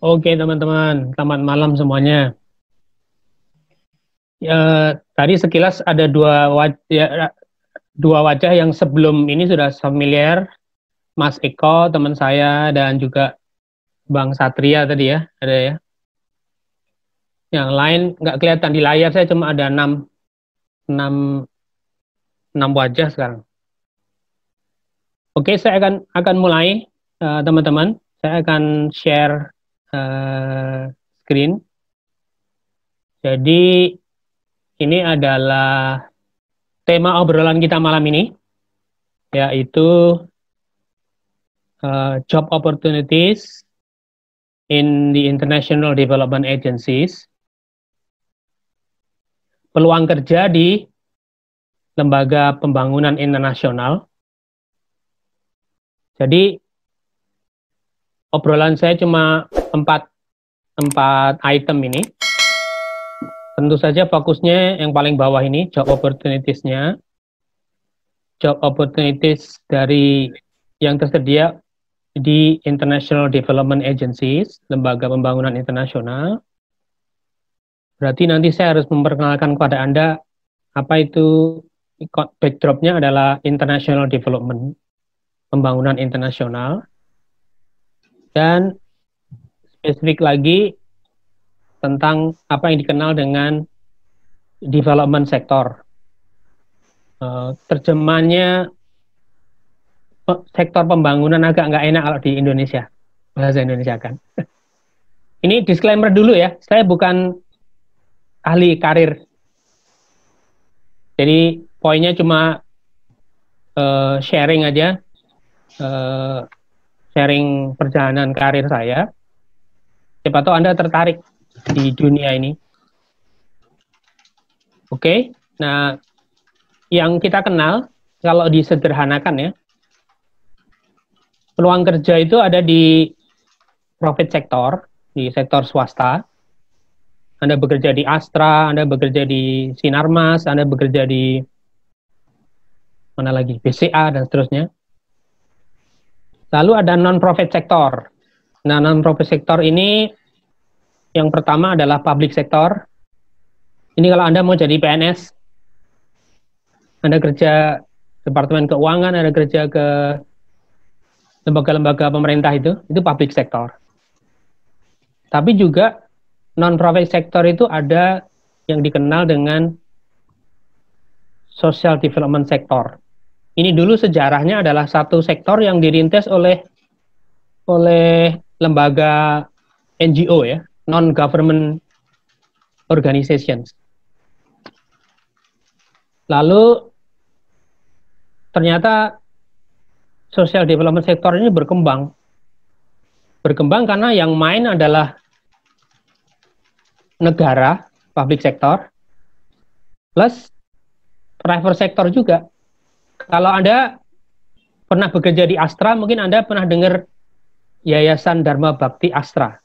Oke teman-teman, selamat malam semuanya. Tadi sekilas ada dua wajah yang sebelum ini sudah familiar, Mas Eko, teman saya, dan juga Bang Satria tadi ya, ada ya. Yang lain nggak kelihatan di layar, saya cuma ada enam wajah sekarang. Oke, saya akan mulai teman-teman. Saya akan share screen. Jadi ini adalah tema obrolan kita malam ini, yaitu job opportunities in the international development agencies, peluang kerja di lembaga pembangunan internasional. Jadi obrolan saya cuma empat item ini. Tentu saja fokusnya yang paling bawah ini, job opportunities-nya. Job opportunities dari yang tersedia di International Development Agencies, lembaga pembangunan internasional. Berarti nanti saya harus memperkenalkan kepada Anda apa itu backdrop-nya adalah International Development, pembangunan internasional. Dan spesifik lagi tentang apa yang dikenal dengan development sector. Terjemahannya sektor pembangunan agak nggak enak kalau di Indonesia, bahasa Indonesia kan. Ini disclaimer dulu ya, saya bukan ahli karir. Jadi poinnya cuma sharing aja. Sharing perjalanan karir saya. Siapa tahu Anda tertarik di dunia ini. Oke, nah yang kita kenal kalau disederhanakan ya, peluang kerja itu ada di private sector, di sektor swasta. Anda bekerja di Astra, Anda bekerja di Sinarmas, Anda bekerja di mana lagi, BCA dan seterusnya. Lalu ada non-profit sektor. Nah, non-profit sektor ini yang pertama adalah public sektor. Ini kalau Anda mau jadi PNS, Anda kerja Departemen Keuangan, Anda kerja ke lembaga-lembaga pemerintah itu public sektor. Tapi juga non-profit sektor itu ada yang dikenal dengan social development sektor. Ini dulu sejarahnya adalah satu sektor yang dirintis oleh lembaga NGO ya, non-government organizations. Lalu ternyata social development sektor ini berkembang karena yang main adalah negara, public sector, plus private sector juga. Kalau Anda pernah bekerja di Astra, mungkin Anda pernah dengar Yayasan Dharma Bakti Astra.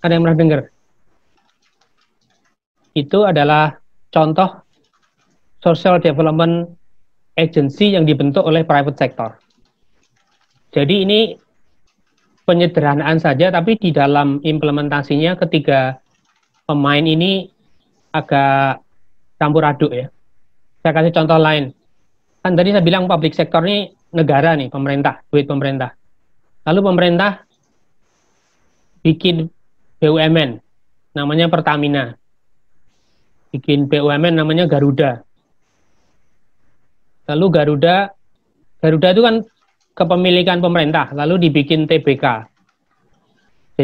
Ada yang pernah dengar? Itu adalah contoh social development agency yang dibentuk oleh private sector. Jadi ini penyederhanaan saja, tapi di dalam implementasinya ketiga pemain ini agak campur aduk ya. Saya kasih contoh lain. Kan tadi saya bilang public sector ini negara nih, pemerintah, duit pemerintah. Lalu pemerintah bikin BUMN, namanya Pertamina. Bikin BUMN namanya Garuda. Lalu Garuda itu kan kepemilikan pemerintah, lalu dibikin TBK.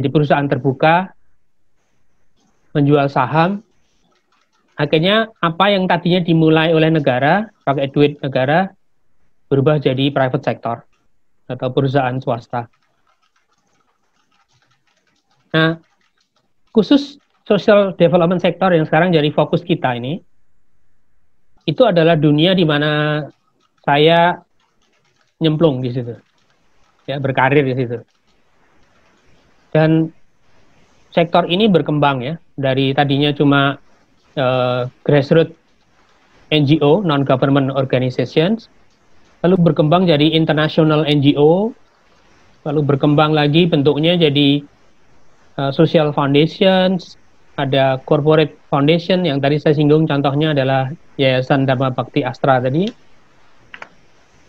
Jadi perusahaan terbuka, menjual saham. Akhirnya apa yang tadinya dimulai oleh negara, pakai duit negara, berubah jadi private sector atau perusahaan swasta. Nah, khusus social development sector yang sekarang jadi fokus kita ini, itu adalah dunia di mana saya nyemplung di situ, ya, berkarir di situ. Dan sektor ini berkembang ya, dari tadinya cuma grassroots NGO, non-government organizations, lalu berkembang jadi international NGO, lalu berkembang lagi bentuknya jadi social foundations, ada corporate foundation yang tadi saya singgung contohnya adalah Yayasan Dharma Bakti Astra tadi.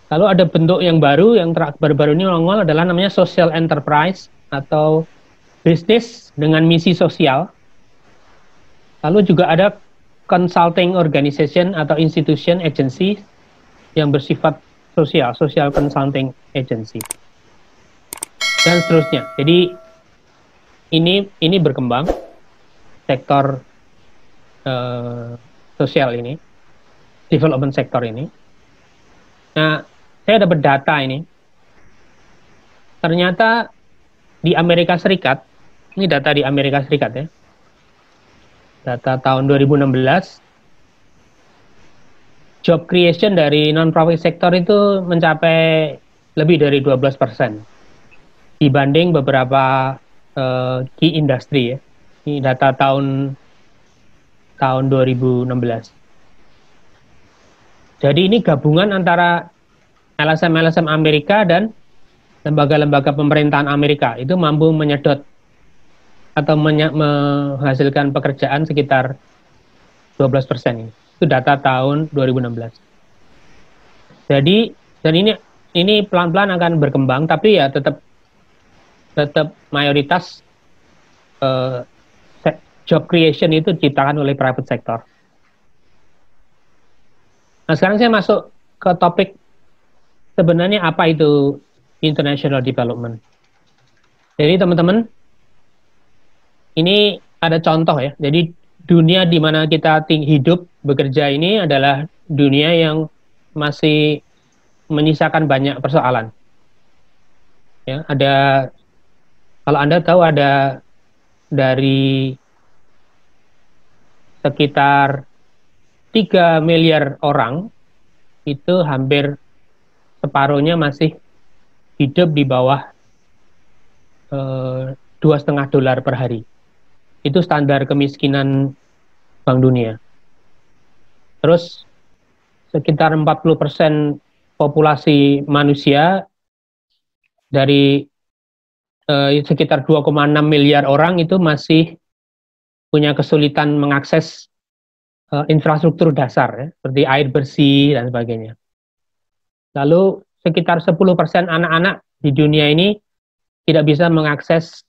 Lalu ada bentuk yang baru, yang baru-baru ini nongol adalah namanya social enterprise atau bisnis dengan misi sosial. Lalu juga ada consulting organization atau institution agency yang bersifat sosial, social consulting agency. Dan seterusnya. Jadi ini berkembang sektor sosial ini, development sektor ini. Nah, saya dapat data ini. Ternyata di Amerika Serikat, ini data di Amerika Serikat ya. Data tahun 2016, job creation dari non-profit sektor itu mencapai lebih dari 12% dibanding beberapa key industry ya. Ini data tahun 2016. Jadi ini gabungan antara LSM-LSM Amerika dan lembaga-lembaga pemerintahan Amerika itu mampu menyedot atau menghasilkan pekerjaan sekitar 12% ini. Itu data tahun 2016. Jadi dan ini pelan-pelan akan berkembang, tapi ya tetap mayoritas job creation itu diciptakan oleh private sector. Nah, sekarang saya masuk ke topik sebenarnya apa itu international development. Jadi teman-teman, ini ada contoh ya. Jadi dunia di mana kita hidup, bekerja ini adalah dunia yang masih menyisakan banyak persoalan. Ya, ada, kalau Anda tahu ada dari sekitar 3 miliar orang itu hampir separuhnya masih hidup di bawah $2,5 per hari. Itu standar kemiskinan Bank Dunia. Terus sekitar 40% populasi manusia dari sekitar 2,6 miliar orang itu masih punya kesulitan mengakses infrastruktur dasar ya, seperti air bersih dan sebagainya. Lalu sekitar 10% anak-anak di dunia ini tidak bisa mengakses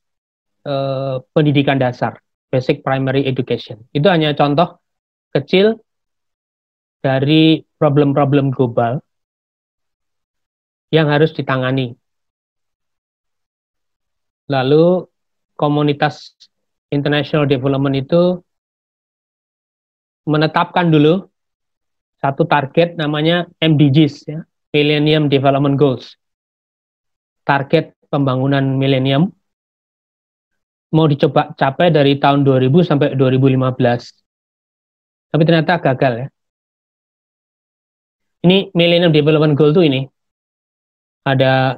pendidikan dasar, basic primary education. Itu hanya contoh kecil dari problem-problem global yang harus ditangani. Lalu komunitas international development itu menetapkan dulu satu target namanya MDGs ya, Millennium Development Goals. Target pembangunan milenium mau dicoba capai dari tahun 2000 sampai 2015. Tapi ternyata gagal ya. Ini Millennium Development Goal itu ini. Ada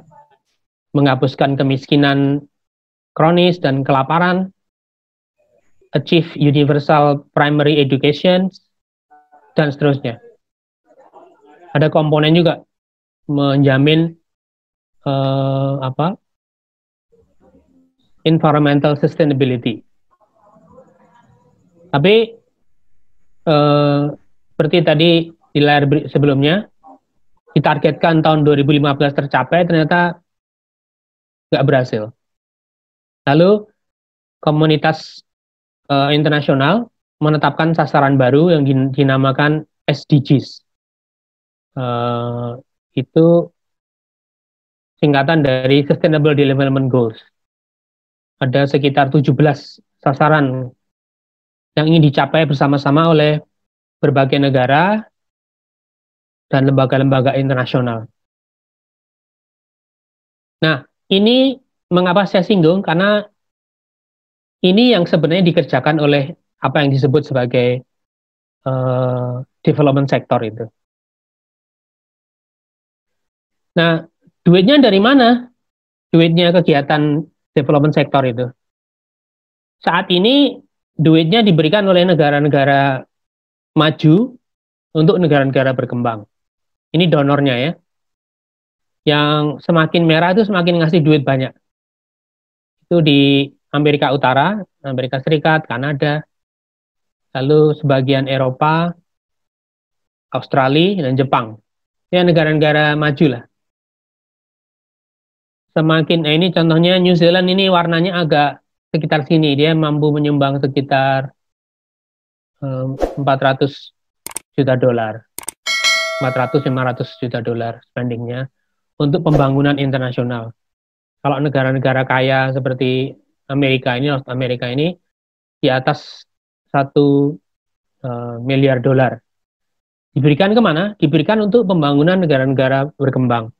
menghapuskan kemiskinan kronis dan kelaparan, achieve universal primary education, dan seterusnya. Ada komponen juga menjamin environmental sustainability. Tapi seperti tadi di layar sebelumnya, ditargetkan tahun 2015 tercapai, ternyata nggak berhasil. Lalu komunitas internasional menetapkan sasaran baru yang dinamakan SDGs. Itu singkatan dari Sustainable Development Goals. Ada sekitar 17 sasaran yang ingin dicapai bersama-sama oleh berbagai negara dan lembaga-lembaga internasional. Nah, ini mengapa saya singgung? Karena ini yang sebenarnya dikerjakan oleh apa yang disebut sebagai development sector itu. Nah, duitnya dari mana? Duitnya kegiatan development sector itu. Saat ini duitnya diberikan oleh negara-negara maju untuk negara-negara berkembang. Ini donornya ya. Yang semakin merah itu semakin ngasih duit banyak. Itu di Amerika Utara, Amerika Serikat, Kanada, lalu sebagian Eropa, Australia, dan Jepang. Ya, negara-negara maju lah. Semakin, nah ini contohnya New Zealand ini warnanya agak sekitar sini. Dia mampu menyumbang sekitar 400 juta dolar. 400-500 juta dolar spendingnya untuk pembangunan internasional. Kalau negara-negara kaya seperti Amerika ini, North America ini di atas 1 miliar dolar. Diberikan kemana? Diberikan untuk pembangunan negara-negara berkembang.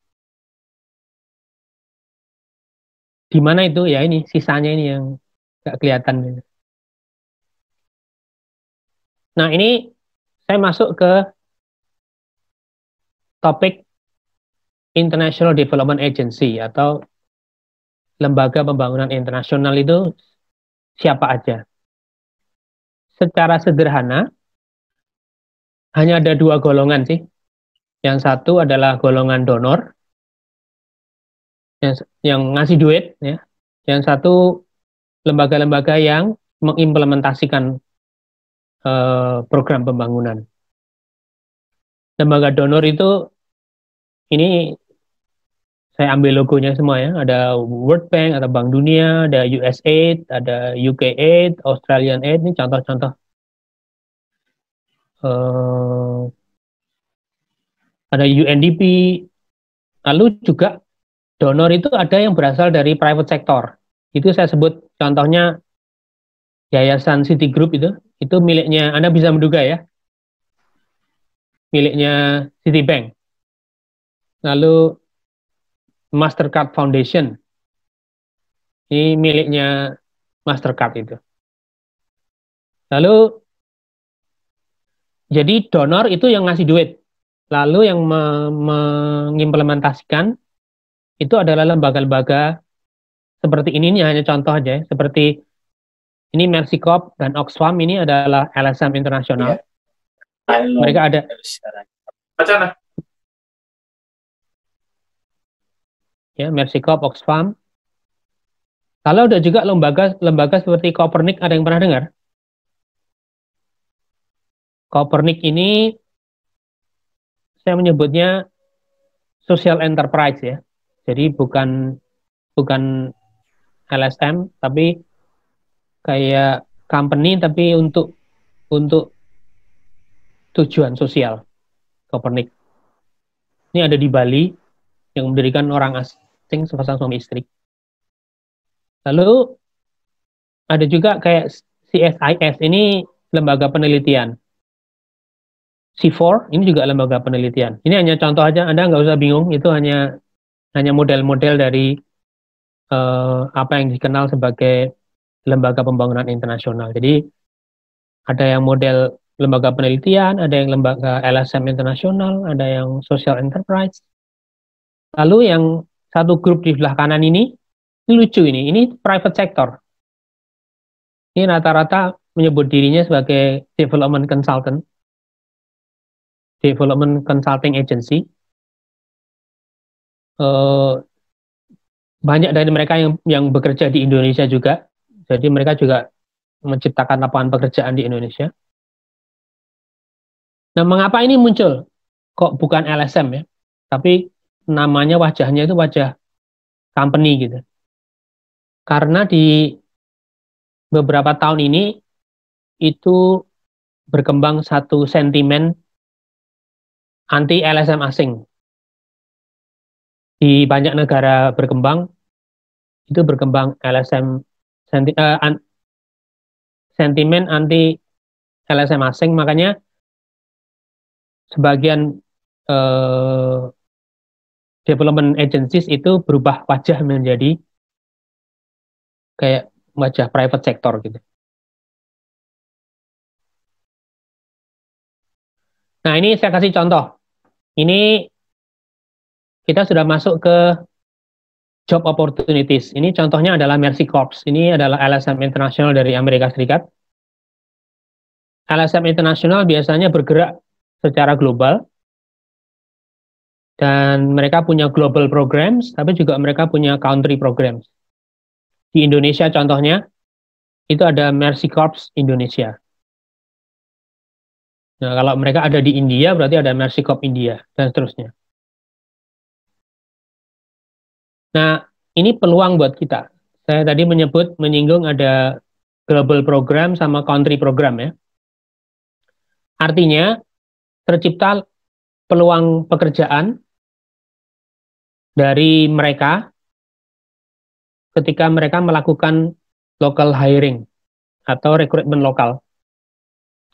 Di mana itu? Ya ini, sisanya ini yang nggak kelihatan. Nah ini saya masuk ke topik International Development Agency atau Lembaga Pembangunan Internasional itu siapa aja. Secara sederhana, hanya ada dua golongan sih. Yang satu adalah golongan donor, yang ngasih duit, ya. Yang satu lembaga-lembaga yang mengimplementasikan program pembangunan. Lembaga donor itu, ini saya ambil logonya semua ya, ada World Bank, ada Bank Dunia, ada USAID, ada UKAID, Australian Aid, ini contoh-contoh. Ada UNDP, lalu juga donor itu ada yang berasal dari private sector. Itu saya sebut contohnya Yayasan Citigroup itu miliknya, Anda bisa menduga ya, miliknya Citibank. Lalu Mastercard Foundation, ini miliknya Mastercard itu. Lalu, jadi donor itu yang ngasih duit. Lalu yang mengimplementasikan itu adalah lembaga-lembaga seperti ini hanya contoh aja, seperti ini Mercy Corps dan Oxfam, ini adalah LSM internasional. Yeah. Mereka ada. Macana. Ya, Mercy Corps, Oxfam. Kalau ada juga lembaga seperti Kopernik, ada yang pernah dengar? Kopernik ini saya menyebutnya social enterprise ya. Jadi bukan LSM tapi kayak company tapi untuk tujuan sosial. Kopernik. Ini ada di Bali yang mendirikan orang asing sepasang suami istri. Lalu ada juga kayak CSIS, ini lembaga penelitian. C4 ini juga lembaga penelitian. Ini hanya contoh aja, Anda nggak usah bingung, itu hanya model-model dari apa yang dikenal sebagai lembaga pembangunan internasional. Jadi ada yang model lembaga penelitian, ada yang lembaga LSM internasional, ada yang social enterprise. Lalu yang satu grup di sebelah kanan ini lucu ini private sector. Ini rata-rata menyebut dirinya sebagai development consultant, development consulting agency. Banyak dari mereka yang bekerja di Indonesia juga, jadi mereka juga menciptakan lapangan pekerjaan di Indonesia. Nah, mengapa ini muncul? Kok bukan LSM ya? Tapi namanya, wajahnya itu wajah company gitu. Karena di beberapa tahun ini itu berkembang satu sentimen anti LSM asing. Di banyak negara berkembang itu berkembang LSM sentimen anti LSM asing, makanya sebagian development agencies itu berubah wajah menjadi kayak wajah private sector gitu. Nah, ini saya kasih contoh. Ini kita sudah masuk ke job opportunities. Ini contohnya adalah Mercy Corps. Ini adalah LSM internasional dari Amerika Serikat. LSM internasional biasanya bergerak secara global. Dan mereka punya global programs, tapi juga mereka punya country programs. Di Indonesia contohnya, itu ada Mercy Corps Indonesia. Nah, kalau mereka ada di India, berarti ada Mercy Corps India, dan seterusnya. Nah, ini peluang buat kita. Saya tadi menyinggung ada global program sama country program ya. Artinya, tercipta peluang pekerjaan dari mereka ketika mereka melakukan local hiring atau rekrutmen lokal.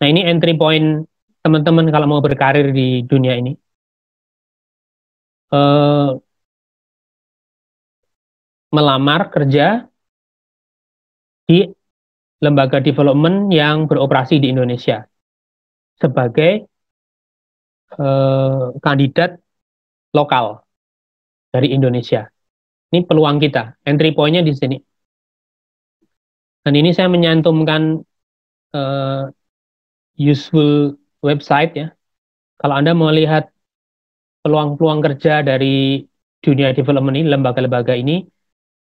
Nah, ini entry point teman-teman kalau mau berkarir di dunia ini. Melamar kerja di lembaga development yang beroperasi di Indonesia sebagai kandidat lokal dari Indonesia. Ini peluang kita, entry point-nya di sini. Dan ini saya menyantumkan useful website ya. Kalau Anda mau lihat peluang-peluang kerja dari dunia development ini, lembaga-lembaga ini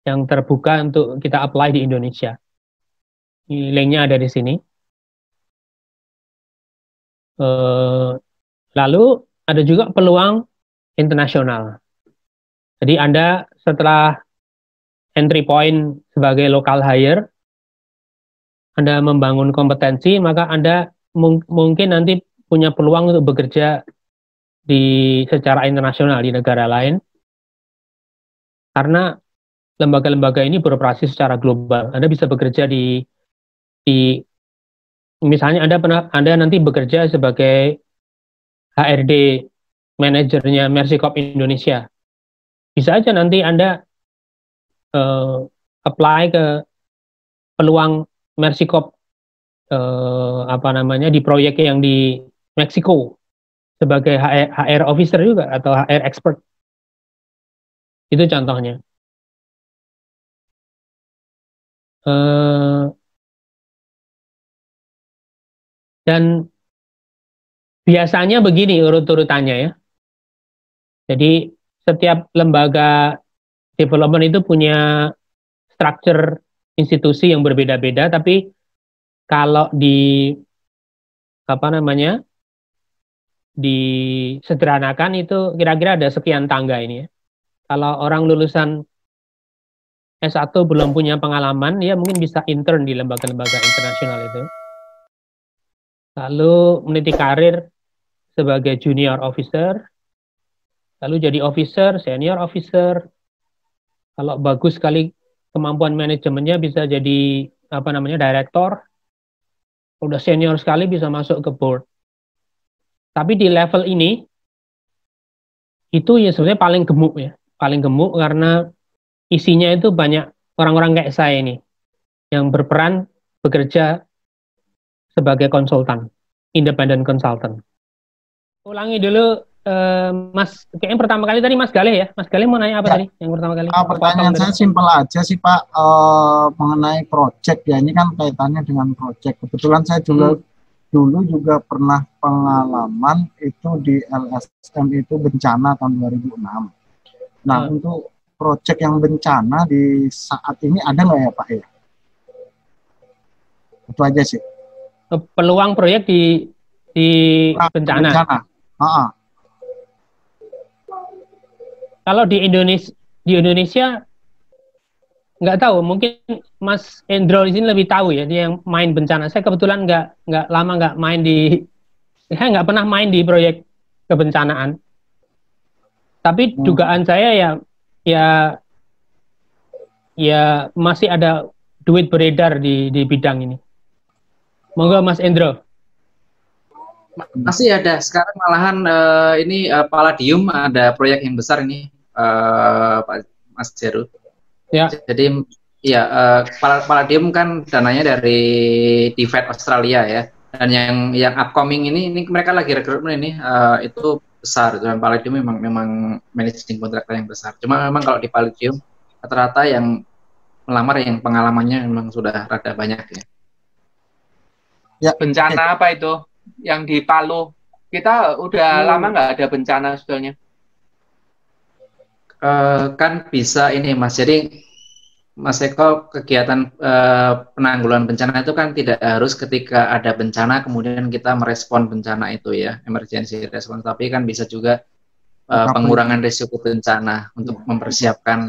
yang terbuka untuk kita apply di Indonesia. Link-nya ada di sini. Lalu ada juga peluang internasional. Jadi Anda setelah entry point sebagai local hire, Anda membangun kompetensi, maka Anda mungkin nanti punya peluang untuk bekerja secara internasional di negara lain. Karena lembaga-lembaga ini beroperasi secara global. Anda bisa bekerja di misalnya Anda nanti bekerja sebagai HRD manajernya Mercy Corps Indonesia. Bisa aja nanti Anda apply ke peluang Mercy Corps di proyek yang di Meksiko sebagai HR officer juga atau HR expert. Itu contohnya. Dan biasanya begini urut-urutannya ya. Jadi setiap lembaga development itu punya struktur institusi yang berbeda-beda, tapi kalau disederhanakan itu kira-kira ada sekian tangga ini ya. Kalau orang lulusan S1 belum punya pengalaman, ya mungkin bisa intern di lembaga-lembaga internasional itu. Lalu meniti karir sebagai junior officer, lalu jadi officer, senior officer. Kalau bagus sekali kemampuan manajemennya bisa jadi direktor. Udah senior sekali bisa masuk ke board. Tapi di level ini itu ya sebenarnya paling gemuk karena isinya itu banyak orang-orang kayak saya ini yang berperan bekerja sebagai konsultan, independent consultant. Ulangi dulu, Mas, kayaknya pertama kali tadi Mas Galih ya. Mas Galih mau nanya apa tadi yang pertama kali? Pertanyaan saya simpel aja sih Pak, mengenai project ya. Ini kan kaitannya dengan project. Kebetulan saya juga dulu pernah pengalaman itu di LSM itu bencana tahun 2006. Nah, untuk project yang bencana di saat ini ada nggak ya Pak ya? Itu aja sih. Peluang proyek di bencana. Kalau di Indonesia nggak tahu, mungkin Mas Endro di sini lebih tahu ya, dia yang main bencana. Saya kebetulan nggak pernah main di proyek kebencanaan. Tapi dugaan saya ya masih ada duit beredar di bidang ini. Monggo Mas Endro. Masih ada, sekarang malahan Palladium ada proyek yang besar ini Pak Mas Jarud. Ya. Jadi ya Palladium kan dananya dari DFAT Australia ya. Dan yang upcoming ini mereka lagi rekrutmen ini itu besar. Dan Palladium memang managing kontraktor yang besar. Cuma memang kalau di Palladium rata-rata yang melamar yang pengalamannya memang sudah rada banyak ya. Ya. Bencana apa itu yang di Palu? Kita udah lama nggak ada bencana sebetulnya. Kan bisa ini Mas, jadi Mas Eko, kegiatan penanggulangan bencana itu kan tidak harus ketika ada bencana kemudian kita merespon bencana itu ya, emergency response, tapi kan bisa juga pengurangan risiko bencana untuk mempersiapkan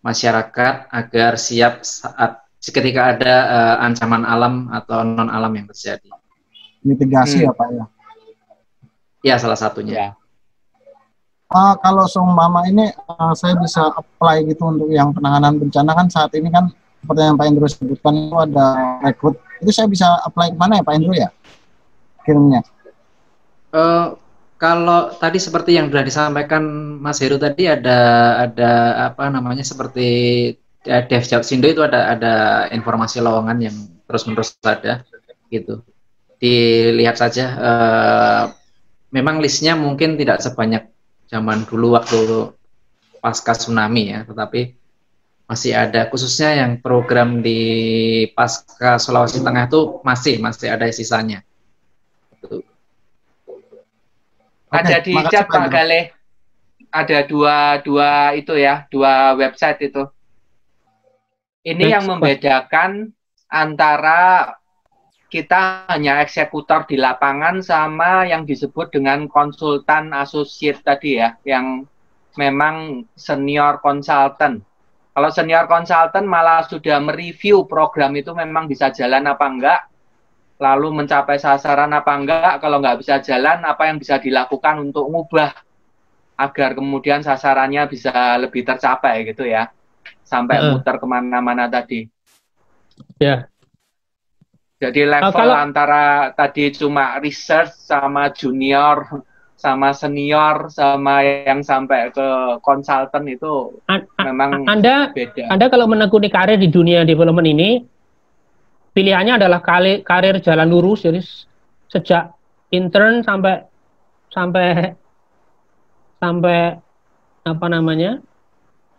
masyarakat agar siap saat ketika ada ancaman alam atau non alam yang terjadi. Mitigasi ya Pak ya? Ya salah satunya. Ya. Kalau seumpama ini saya bisa apply gitu untuk yang penanganan bencana kan saat ini kan seperti yang Pak Indro sebutkan itu ada rekrut, itu saya bisa apply kemana ya Pak Indro ya? Kirimnya? Kalau tadi seperti yang sudah disampaikan Mas Heru tadi ada apa namanya seperti DevJobSindo itu ada informasi lowongan yang terus-menerus ada gitu. Dilihat saja memang listnya mungkin tidak sebanyak zaman dulu waktu pasca tsunami ya, tetapi masih ada khususnya yang program di pasca Sulawesi Tengah itu masih ada sisanya. Ada di chat Pak Galeh, ada dua itu ya, dua website itu. Ini yang membedakan antara kita hanya eksekutor di lapangan sama yang disebut dengan konsultan associate tadi ya, yang memang senior konsultan. Kalau senior konsultan malah sudah mereview program itu memang bisa jalan apa enggak, lalu mencapai sasaran apa enggak, kalau enggak bisa jalan apa yang bisa dilakukan untuk mengubah agar kemudian sasarannya bisa lebih tercapai gitu ya, sampai muter kemana-mana tadi. Ya. Jadi level antara tadi cuma research sama junior, sama senior, sama yang sampai ke konsultan itu memang beda. Anda kalau menekuni karir di dunia development ini, pilihannya adalah karir jalan lurus, jadi sejak intern sampai apa namanya,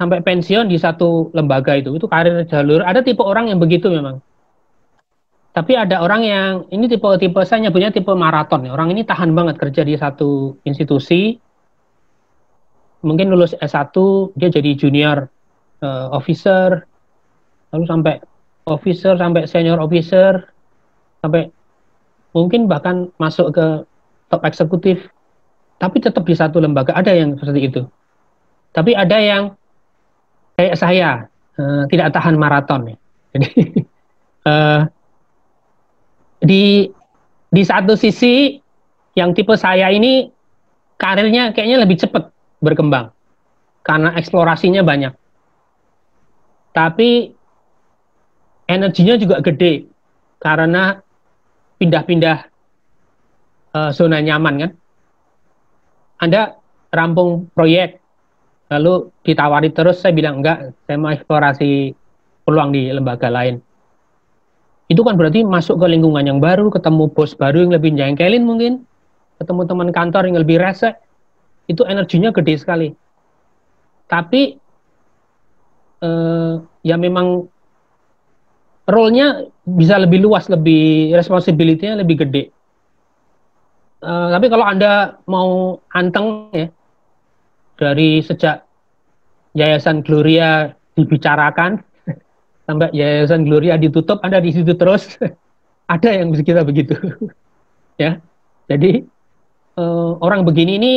sampai pensiun di satu lembaga itu karir jalan lurus. Ada tipe orang yang begitu memang. Tapi ada orang yang, ini tipe saya nyebutnya tipe maraton. Orang ini tahan banget kerja di satu institusi, mungkin lulus S1, dia jadi junior officer, lalu sampai officer, sampai senior officer, sampai mungkin bahkan masuk ke top eksekutif, tapi tetap di satu lembaga. Ada yang seperti itu. Tapi ada yang kayak saya, tidak tahan maraton. Jadi, di satu sisi yang tipe saya ini karirnya kayaknya lebih cepat berkembang karena eksplorasinya banyak, tapi energinya juga gede karena pindah-pindah zona nyaman kan. Anda rampung proyek lalu ditawari terus, saya bilang enggak, saya mau eksplorasi peluang di lembaga lain. Itu kan berarti masuk ke lingkungan yang baru, ketemu bos baru yang lebih jengkelin mungkin, ketemu teman kantor yang lebih resek, itu energinya gede sekali. Tapi, ya memang role-nya bisa lebih luas, lebih responsibility-nya lebih gede. Tapi kalau Anda mau anteng ya, dari sejak Yayasan Gloria dibicarakan, sampai Yayasan Gloria ditutup, Anda di situ terus. Ada yang bisa kita begitu. Ya. Jadi orang begini ini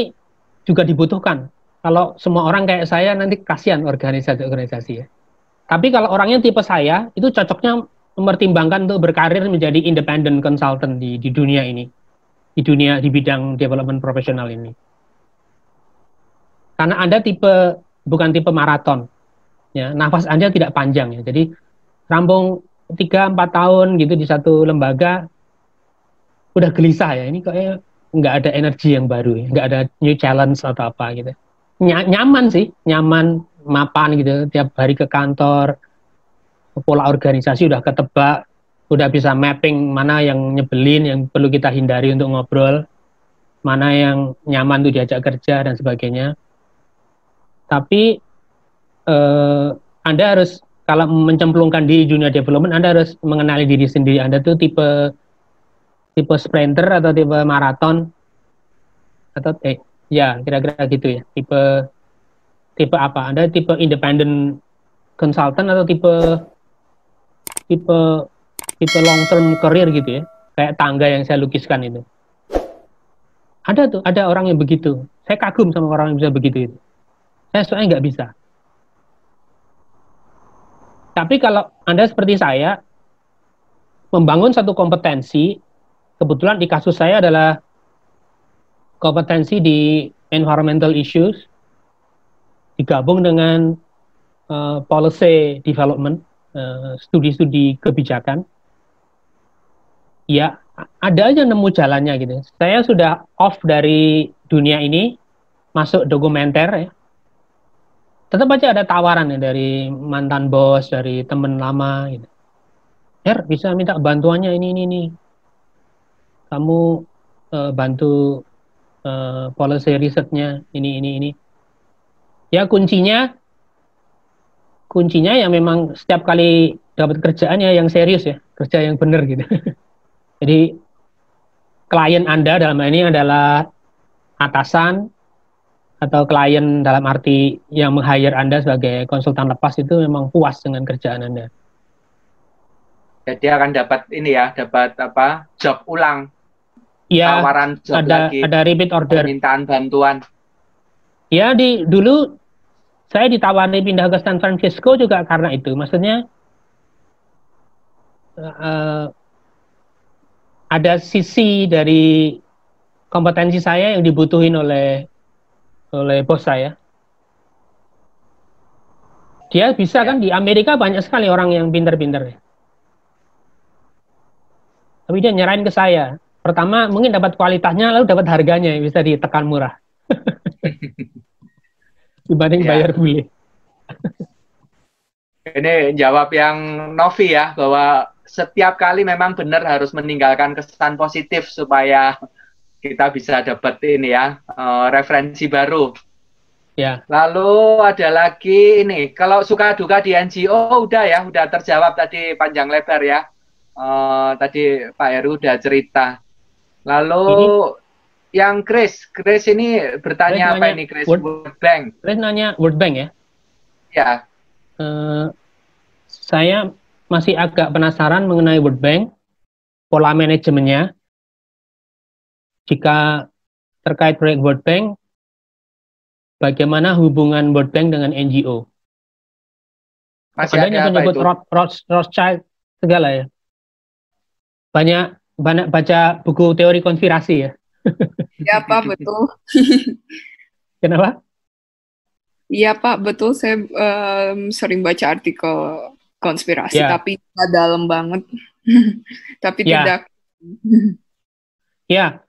juga dibutuhkan. Kalau semua orang kayak saya nanti kasihan organisasi-organisasi ya. Tapi kalau orangnya tipe saya, itu cocoknya mempertimbangkan untuk berkarir menjadi independent consultant di dunia ini. Di bidang development profesional ini. Karena Anda tipe bukan tipe maraton. Ya, nafas Anda tidak panjang ya. Jadi rampung 3-4 tahun gitu di satu lembaga udah gelisah ya. Ini kayaknya nggak ada energi yang baru ya. Nggak ada new challenge atau apa gitu. Nyaman sih, nyaman, mapan gitu. Tiap hari ke kantor, pola organisasi udah ketebak, udah bisa mapping mana yang nyebelin, yang perlu kita hindari untuk ngobrol, mana yang nyaman tuh diajak kerja dan sebagainya. Tapi Anda harus, kalau mencemplungkan di dunia development, Anda harus mengenali diri sendiri. Anda tuh tipe sprinter atau tipe maraton atau ya kira-kira gitu ya. Tipe apa? Anda tipe independent konsultan atau tipe long term career gitu ya, kayak tangga yang saya lukiskan itu. Ada tuh, ada orang yang begitu. Saya kagum sama orang yang bisa begitu itu. Saya soalnya nggak bisa. Tapi kalau Anda seperti saya, membangun satu kompetensi, kebetulan di kasus saya adalah kompetensi di environmental issues, digabung dengan policy development, studi-studi kebijakan, ya ada aja nemu jalannya gitu. Saya sudah off dari dunia ini, masuk dokumenter ya. Tetap aja ada tawaran ya, dari mantan bos, dari temen lama gitu. Bisa minta bantuannya ini. Kamu bantu policy risetnya ini. Ya kuncinya ya memang setiap kali dapat kerjaannya yang serius ya, kerja yang benar gitu. Jadi klien Anda dalam hal ini adalah atasan, atau klien dalam arti yang meng-hire Anda sebagai konsultan lepas itu memang puas dengan kerjaan Anda. Jadi akan dapat ini ya, dapat apa? Job ulang. Iya. Tawaran job lagi. Ada repeat order. Permintaan bantuan. Ya, dulu saya ditawari pindah ke San Francisco juga karena itu. Maksudnya ada sisi dari kompetensi saya yang dibutuhin oleh bos saya. Dia bisa kan, di Amerika banyak sekali orang yang pinter-pinter. Tapi dia nyerahin ke saya. Pertama mungkin dapat kualitasnya, lalu dapat harganya yang bisa ditekan murah. Dibanding bayar bule. Ini jawab yang Novi ya, bahwa setiap kali memang benar harus meninggalkan kesan positif supaya kita bisa dapat ini ya, referensi baru. Ya. Lalu ada lagi ini, kalau suka duka di NGO udah ya, udah terjawab tadi panjang lebar ya. Tadi Pak Heru udah cerita. Lalu ini, yang Chris ini bertanya apa ini Chris? World Bank. Chris nanya World Bank ya? Ya. Saya masih agak penasaran mengenai World Bank, pola manajemennya. Jika terkait proyek World Bank, bagaimana hubungan World Bank dengan NGO? Masih ada yang menyebut Rothschild segala ya? Banyak baca buku teori konspirasi ya? Iya Pak, betul. Kenapa? Iya Pak, betul. Saya sering baca artikel konspirasi, tapi tidak dalam banget. Tapi tidak. Ya.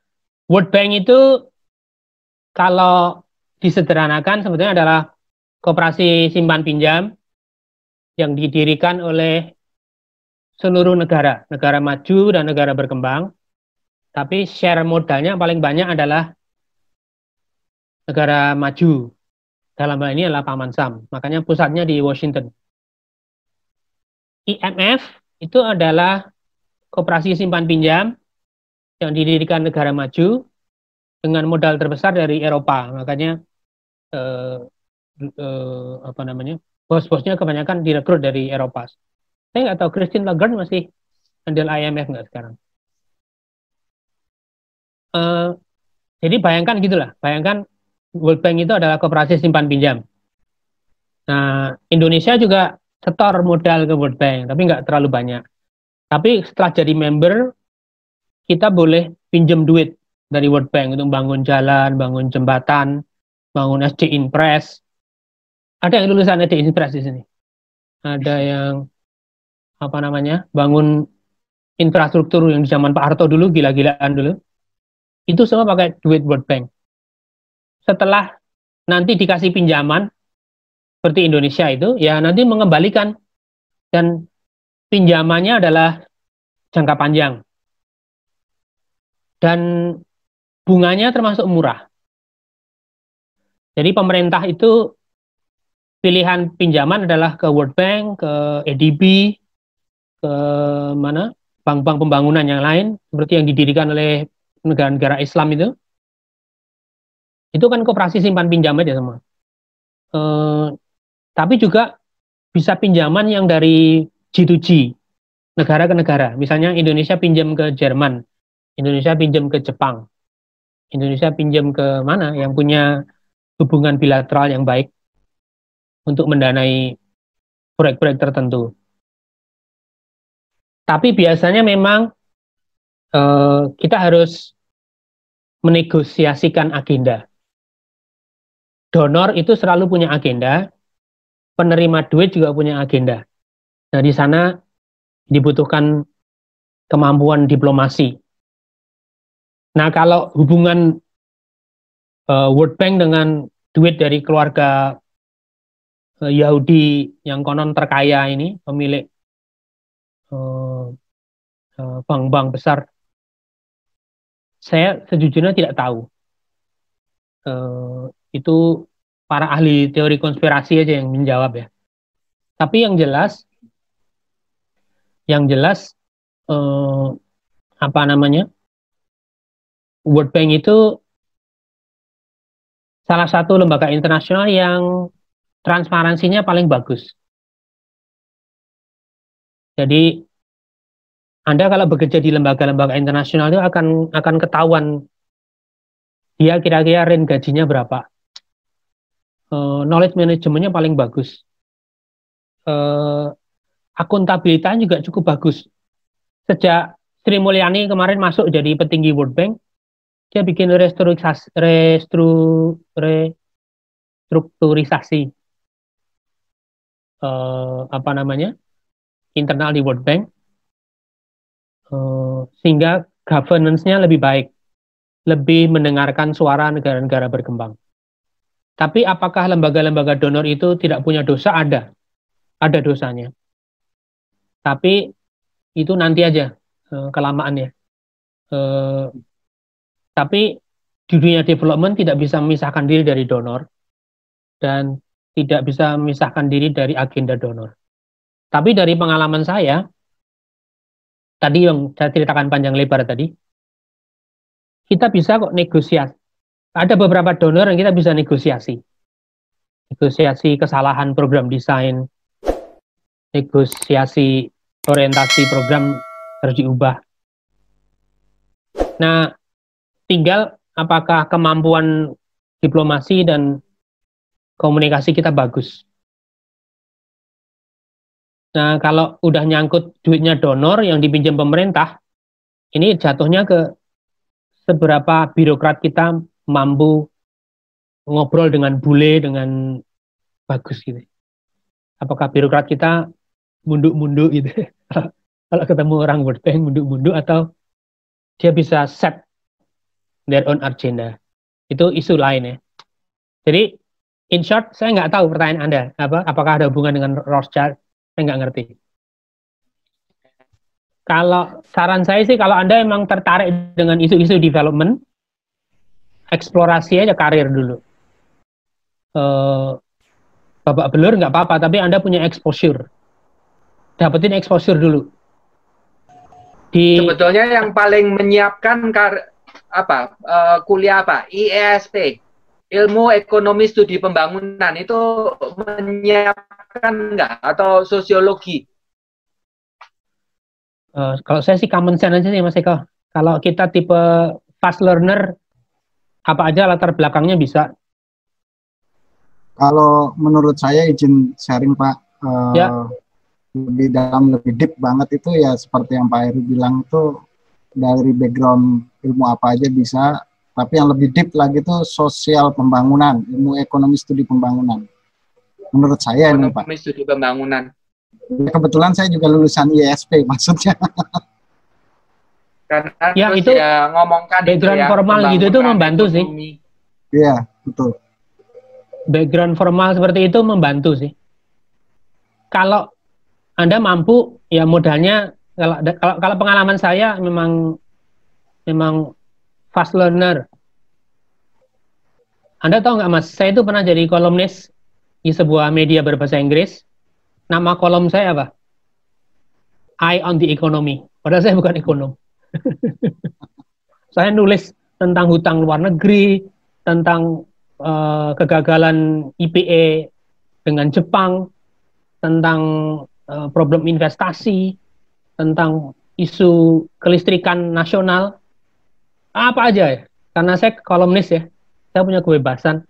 World Bank itu kalau disederhanakan sebetulnya adalah koperasi simpan pinjam yang didirikan oleh seluruh negara maju dan negara berkembang, tapi share modalnya paling banyak adalah negara maju, dalam hal ini adalah Paman Sam, makanya pusatnya di Washington. IMF itu adalah koperasi simpan pinjam yang didirikan negara maju dengan modal terbesar dari Eropa, makanya bos-bosnya kebanyakan direkrut dari Eropa. Saya nggak tahu Christine Lagarde masih handle IMF nggak sekarang. Jadi bayangkan gitulah, bayangkan World Bank itu adalah koperasi simpan pinjam. Nah, Indonesia juga setor modal ke World Bank, tapi nggak terlalu banyak. Tapi setelah jadi member, kita boleh pinjam duit dari World Bank untuk bangun jalan, bangun jembatan, bangun SD Impress. Ada yang lulusan SD Impress di sini. Ada yang bangun infrastruktur yang di zaman Pak Harto dulu, gila-gilaan dulu. Itu semua pakai duit World Bank. Setelah nanti dikasih pinjaman seperti Indonesia itu, ya nanti mengembalikan, dan pinjamannya adalah jangka panjang. Dan bunganya termasuk murah. Jadi pemerintah itu pilihan pinjaman adalah ke World Bank, ke ADB, ke mana bank-bank pembangunan yang lain seperti yang didirikan oleh negara-negara Islam itu. Itu kan koperasi simpan pinjam aja semua. Tapi juga bisa pinjaman yang dari G2G, negara ke negara. Misalnya Indonesia pinjam ke Jerman, Indonesia pinjam ke Jepang, Indonesia pinjam ke mana yang punya hubungan bilateral yang baik untuk mendanai proyek-proyek tertentu. Tapi biasanya memang kita harus menegosiasikan agenda. Donor itu selalu punya agenda, penerima duit juga punya agenda. Nah, di sana dibutuhkan kemampuan diplomasi. Nah, kalau hubungan World Bank dengan duit dari keluarga Yahudi yang konon terkaya ini, pemilik bank-bank besar, saya sejujurnya tidak tahu. Itu para ahli teori konspirasi aja yang menjawab ya. Tapi yang jelas apa namanya, World Bank itu salah satu lembaga internasional yang transparansinya paling bagus. Jadi Anda kalau bekerja di lembaga-lembaga internasional itu akan ketahuan dia kira-kira range gajinya berapa. Knowledge manajemennya paling bagus. Akuntabilitasnya juga cukup bagus. Sejak Sri Mulyani kemarin masuk jadi petinggi World Bank, dia bikin restrukturisasi apa namanya, internal di World Bank, sehingga governance-nya lebih baik, lebih mendengarkan suara negara-negara berkembang. Tapi apakah lembaga-lembaga donor itu tidak punya dosa? Ada dosanya. Tapi itu nanti aja kelamaannya. Tapi di dunia development tidak bisa memisahkan diri dari donor dan tidak bisa memisahkan diri dari agenda donor. Tapi dari pengalaman saya, tadi yang saya ceritakan panjang lebar tadi, kita bisa kok negosiasi. Ada beberapa donor yang kita bisa negosiasi. Negosiasi kesalahan program desain, negosiasi orientasi program harus diubah. Nah, tinggal apakah kemampuan diplomasi dan komunikasi kita bagus. Nah, kalau udah nyangkut duitnya donor yang dipinjam pemerintah, ini jatuhnya ke seberapa birokrat kita mampu ngobrol dengan bule, dengan bagus gitu. Apakah birokrat kita munduk-munduk gitu. Kalau ketemu orang World Bank munduk-munduk, atau dia bisa set their own agenda. Itu isu lain ya. Jadi, in short, saya nggak tahu pertanyaan Anda. Apakah ada hubungan dengan Rothschild? Saya nggak ngerti. Kalau saran saya sih, kalau Anda emang tertarik dengan isu-isu development, eksplorasi aja karir dulu. Babak belur nggak apa-apa, tapi Anda punya exposure. Dapetin exposure dulu. Sebetulnya yang paling menyiapkan kuliah apa? IESP, ilmu ekonomi studi pembangunan, itu menyiapkan enggak, atau sosiologi? Kalau saya sih common sense aja sih Mas Eko. Kalau kita tipe fast learner, apa aja latar belakangnya bisa. Kalau menurut saya, izin sharing Pak, lebih dalam, lebih deep banget itu ya seperti yang Pak Heru bilang tuh, dari background ilmu apa aja bisa, tapi yang lebih deep lagi itu sosial pembangunan, ilmu ekonomi studi pembangunan. Menurut saya ini Pak. Ekonomi studi pembangunan. Kebetulan saya juga lulusan ISP maksudnya. Karena ya, itu ya ngomongkan background formal gitu itu membantu sih. Iya, betul. Background formal seperti itu membantu sih. Kalau Anda mampu, ya modalnya. Kalau pengalaman saya memang fast learner. Anda tahu nggak Mas, saya itu pernah jadi kolumnis di sebuah media berbahasa Inggris. Nama kolom saya apa? Eye on the Economy. Padahal saya bukan ekonom. Saya nulis tentang hutang luar negeri, tentang kegagalan IPA dengan Jepang, tentang problem investasi, tentang isu kelistrikan nasional, apa aja ya. Karena saya kolumnis ya, saya punya kebebasan.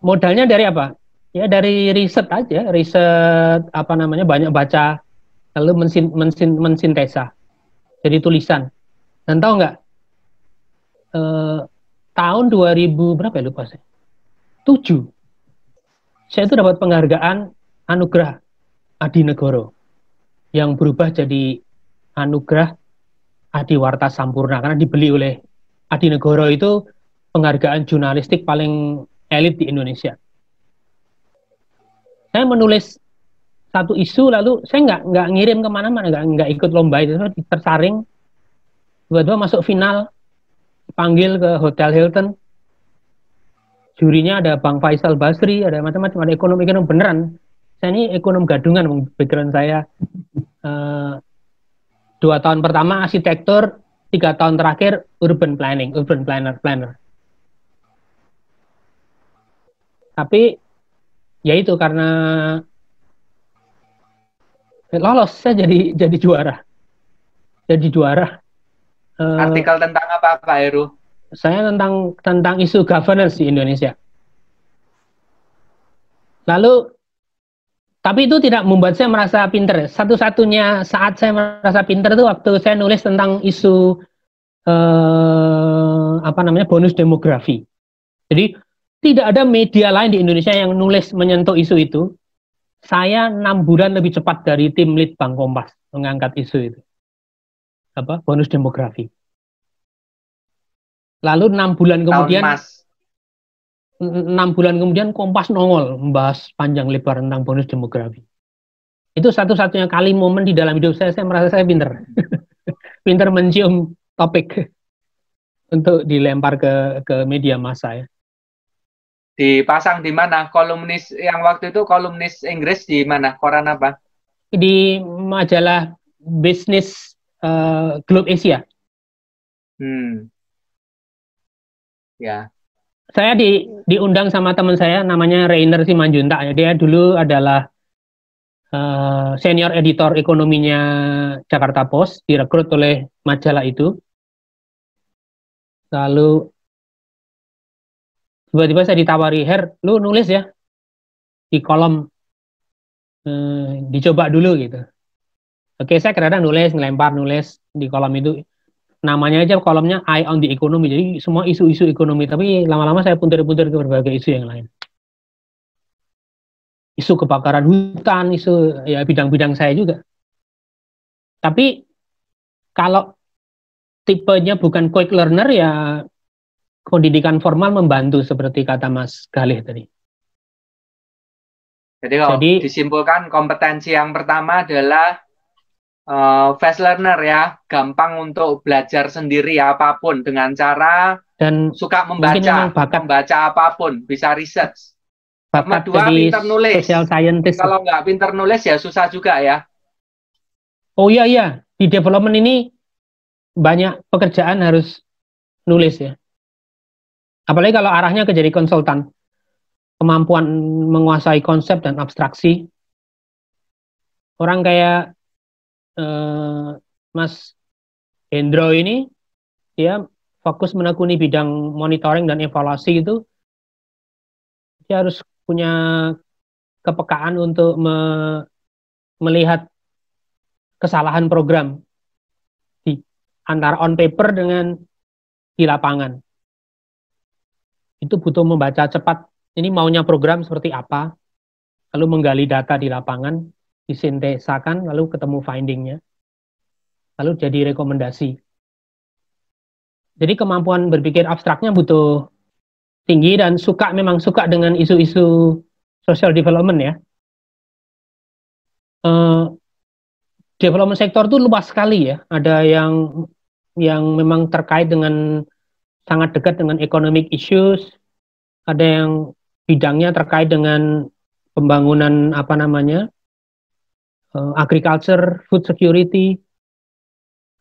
Modalnya dari apa? Ya dari riset aja, riset apa namanya, banyak baca, lalu mensintesa jadi tulisan. Dan tahu nggak? Tahun 2000 berapa ya, lupa saya? 7. Saya itu dapat penghargaan Anugerah Adinegoro yang berubah jadi Anugerah Adi Warta Sampurna karena dibeli oleh Adinegoro. Itu penghargaan jurnalistik paling elit di Indonesia. Saya menulis satu isu, lalu saya nggak ngirim kemana-mana, nggak ikut lomba itu, tersaring. Tiba-tiba masuk final, panggil ke Hotel Hilton. Jurinya ada Bang Faisal Basri, ada macam-macam, ada ekonom-ekonom beneran. Saya ini ekonom gadungan, background saya. 2 tahun pertama arsitektur, 3 tahun terakhir urban planner. Tapi ya itu karena lolos, saya jadi juara. Jadi juara. Artikel tentang apa Pak Heru? Saya tentang isu governance di Indonesia. Lalu, tapi itu tidak membuat saya merasa pinter. Satu-satunya saat saya merasa pinter itu waktu saya nulis tentang isu apa namanya, bonus demografi. Jadi tidak ada media lain di Indonesia yang nulis menyentuh isu itu. Saya 6 bulan lebih cepat dari tim Litbang Kompas mengangkat isu itu, apa, bonus demografi. Lalu 6 bulan kemudian, 6 bulan kemudian Kompas nongol membahas panjang lebar tentang bonus demografi. Itu satu-satunya kali momen di dalam hidup saya merasa saya pinter. Pinter mencium topik untuk dilempar ke media massa ya. Dipasang di mana? Kolumnis yang waktu itu kolumnis Inggris di mana? Koran apa? Di majalah bisnis Globe Asia. Ya. Saya diundang sama teman saya namanya Reiner Simanjuntak. Dia dulu adalah senior editor ekonominya Jakarta Post, direkrut oleh majalah itu. Lalu tiba-tiba saya ditawari, Her, lu nulis ya di kolom, dicoba dulu gitu. Oke, saya kadang nulis, ngelempar nulis di kolom itu. Namanya aja kolomnya Eye on the Economy, jadi semua isu-isu ekonomi. Tapi lama-lama saya puntir-puntir ke berbagai isu yang lain. Isu kebakaran hutan, isu ya bidang-bidang saya juga. Tapi kalau tipenya bukan quick learner ya, pendidikan formal membantu seperti kata Mas Galih tadi. Jadi kalau disimpulkan kompetensi yang pertama adalah fast learner ya, gampang untuk belajar sendiri apapun dengan cara dan suka membaca apapun, bisa riset. Sama 2, pinter nulis. Kalau nggak pinter nulis ya susah juga ya. Oh iya iya, di development ini banyak pekerjaan harus nulis ya. Apalagi kalau arahnya ke jadi konsultan, kemampuan menguasai konsep dan abstraksi. Orang kayak Mas Hendro ini, dia fokus menekuni bidang monitoring dan evaluasi itu, dia harus punya kepekaan untuk melihat kesalahan program di antara on paper dengan di lapangan. Itu butuh membaca cepat, ini maunya program seperti apa, lalu menggali data di lapangan, disintesakan, lalu ketemu findingnya, lalu jadi rekomendasi. Jadi kemampuan berpikir abstraknya butuh tinggi dan suka, memang suka dengan isu-isu social development ya. Development sektor itu luas sekali ya, ada yang memang terkait dengan sangat dekat dengan economic issues, ada yang bidangnya terkait dengan pembangunan apa namanya, agriculture, food security,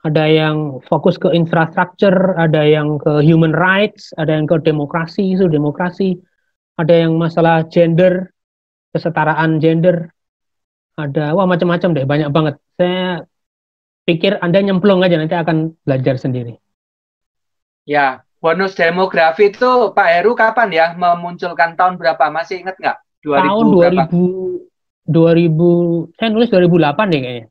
ada yang fokus ke infrastructure, ada yang ke human rights, ada yang ke demokrasi, isu demokrasi, ada yang masalah gender, kesetaraan gender, ada macam-macam deh, banyak banget. Saya pikir Anda nyemplung aja, nanti akan belajar sendiri. Ya, bonus demografi itu Pak Heru kapan ya memunculkan, tahun berapa? Masih ingat nggak? 2000 tahun 2000, saya nulis 2008 deh kayaknya.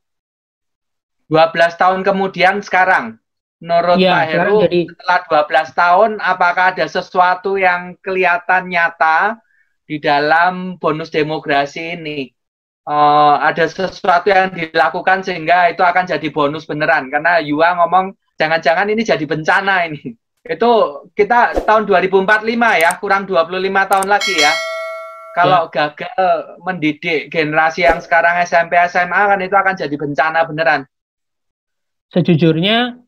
12 tahun kemudian sekarang, menurut ya, Pak Heru, jadi, setelah 12 tahun, apakah ada sesuatu yang kelihatan nyata di dalam bonus demografi ini? Ada sesuatu yang dilakukan sehingga itu akan jadi bonus beneran? Karena Yua ngomong, jangan-jangan ini jadi bencana ini. Itu kita tahun 2045 ya, kurang 25 tahun lagi ya. Kalau gagal mendidik generasi yang sekarang SMP, SMA, kan itu akan jadi bencana beneran. Sejujurnya,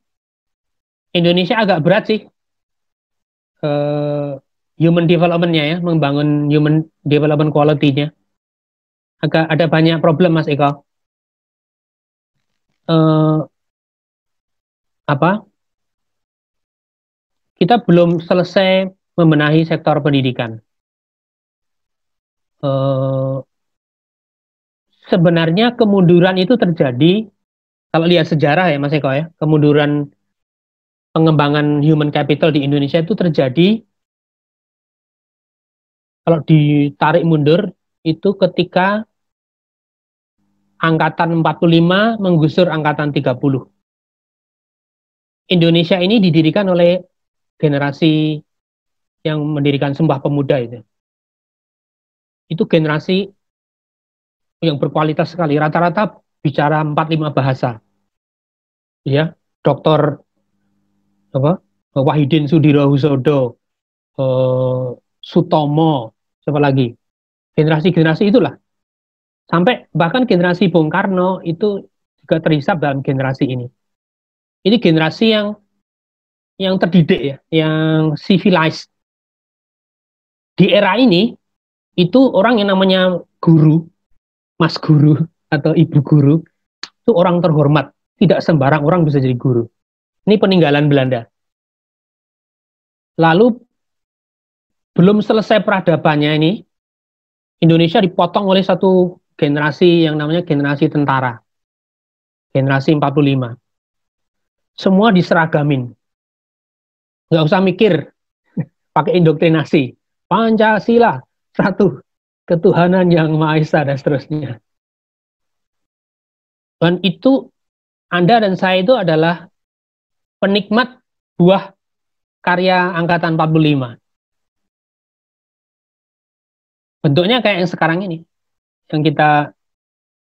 Indonesia agak berat sih. Human development-nya ya, membangun human development quality-nya. Agak ada banyak problem, Mas Eko. Kita belum selesai membenahi sektor pendidikan. Sebenarnya kemunduran itu terjadi, kalau lihat sejarah ya Mas Eko ya, kemunduran pengembangan human capital di Indonesia itu terjadi, kalau ditarik mundur itu ketika angkatan 45 menggusur angkatan 30. Indonesia ini didirikan oleh generasi yang mendirikan Sumpah Pemuda itu. Itu generasi yang berkualitas sekali, rata-rata bicara 4-5 bahasa. Ya, Dr. Wahidin Sudirohusodo, Sutomo, siapa lagi? Generasi-generasi itulah. Sampai bahkan generasi Bung Karno itu juga terhisap dalam generasi ini. Ini generasi yang terdidik ya, yang civilized. Di era ini itu orang yang namanya guru, mas guru atau ibu guru, itu orang terhormat. Tidak sembarang orang bisa jadi guru. Ini peninggalan Belanda. Lalu, belum selesai peradabannya ini, Indonesia dipotong oleh satu generasi yang namanya generasi tentara. Generasi 45. Semua diseragamin. Nggak usah mikir, pakai indoktrinasi. Pancasila, satu, ketuhanan yang Maha Esa, dan seterusnya. Dan itu, Anda dan saya itu adalah penikmat buah karya angkatan 45. Bentuknya kayak yang sekarang ini,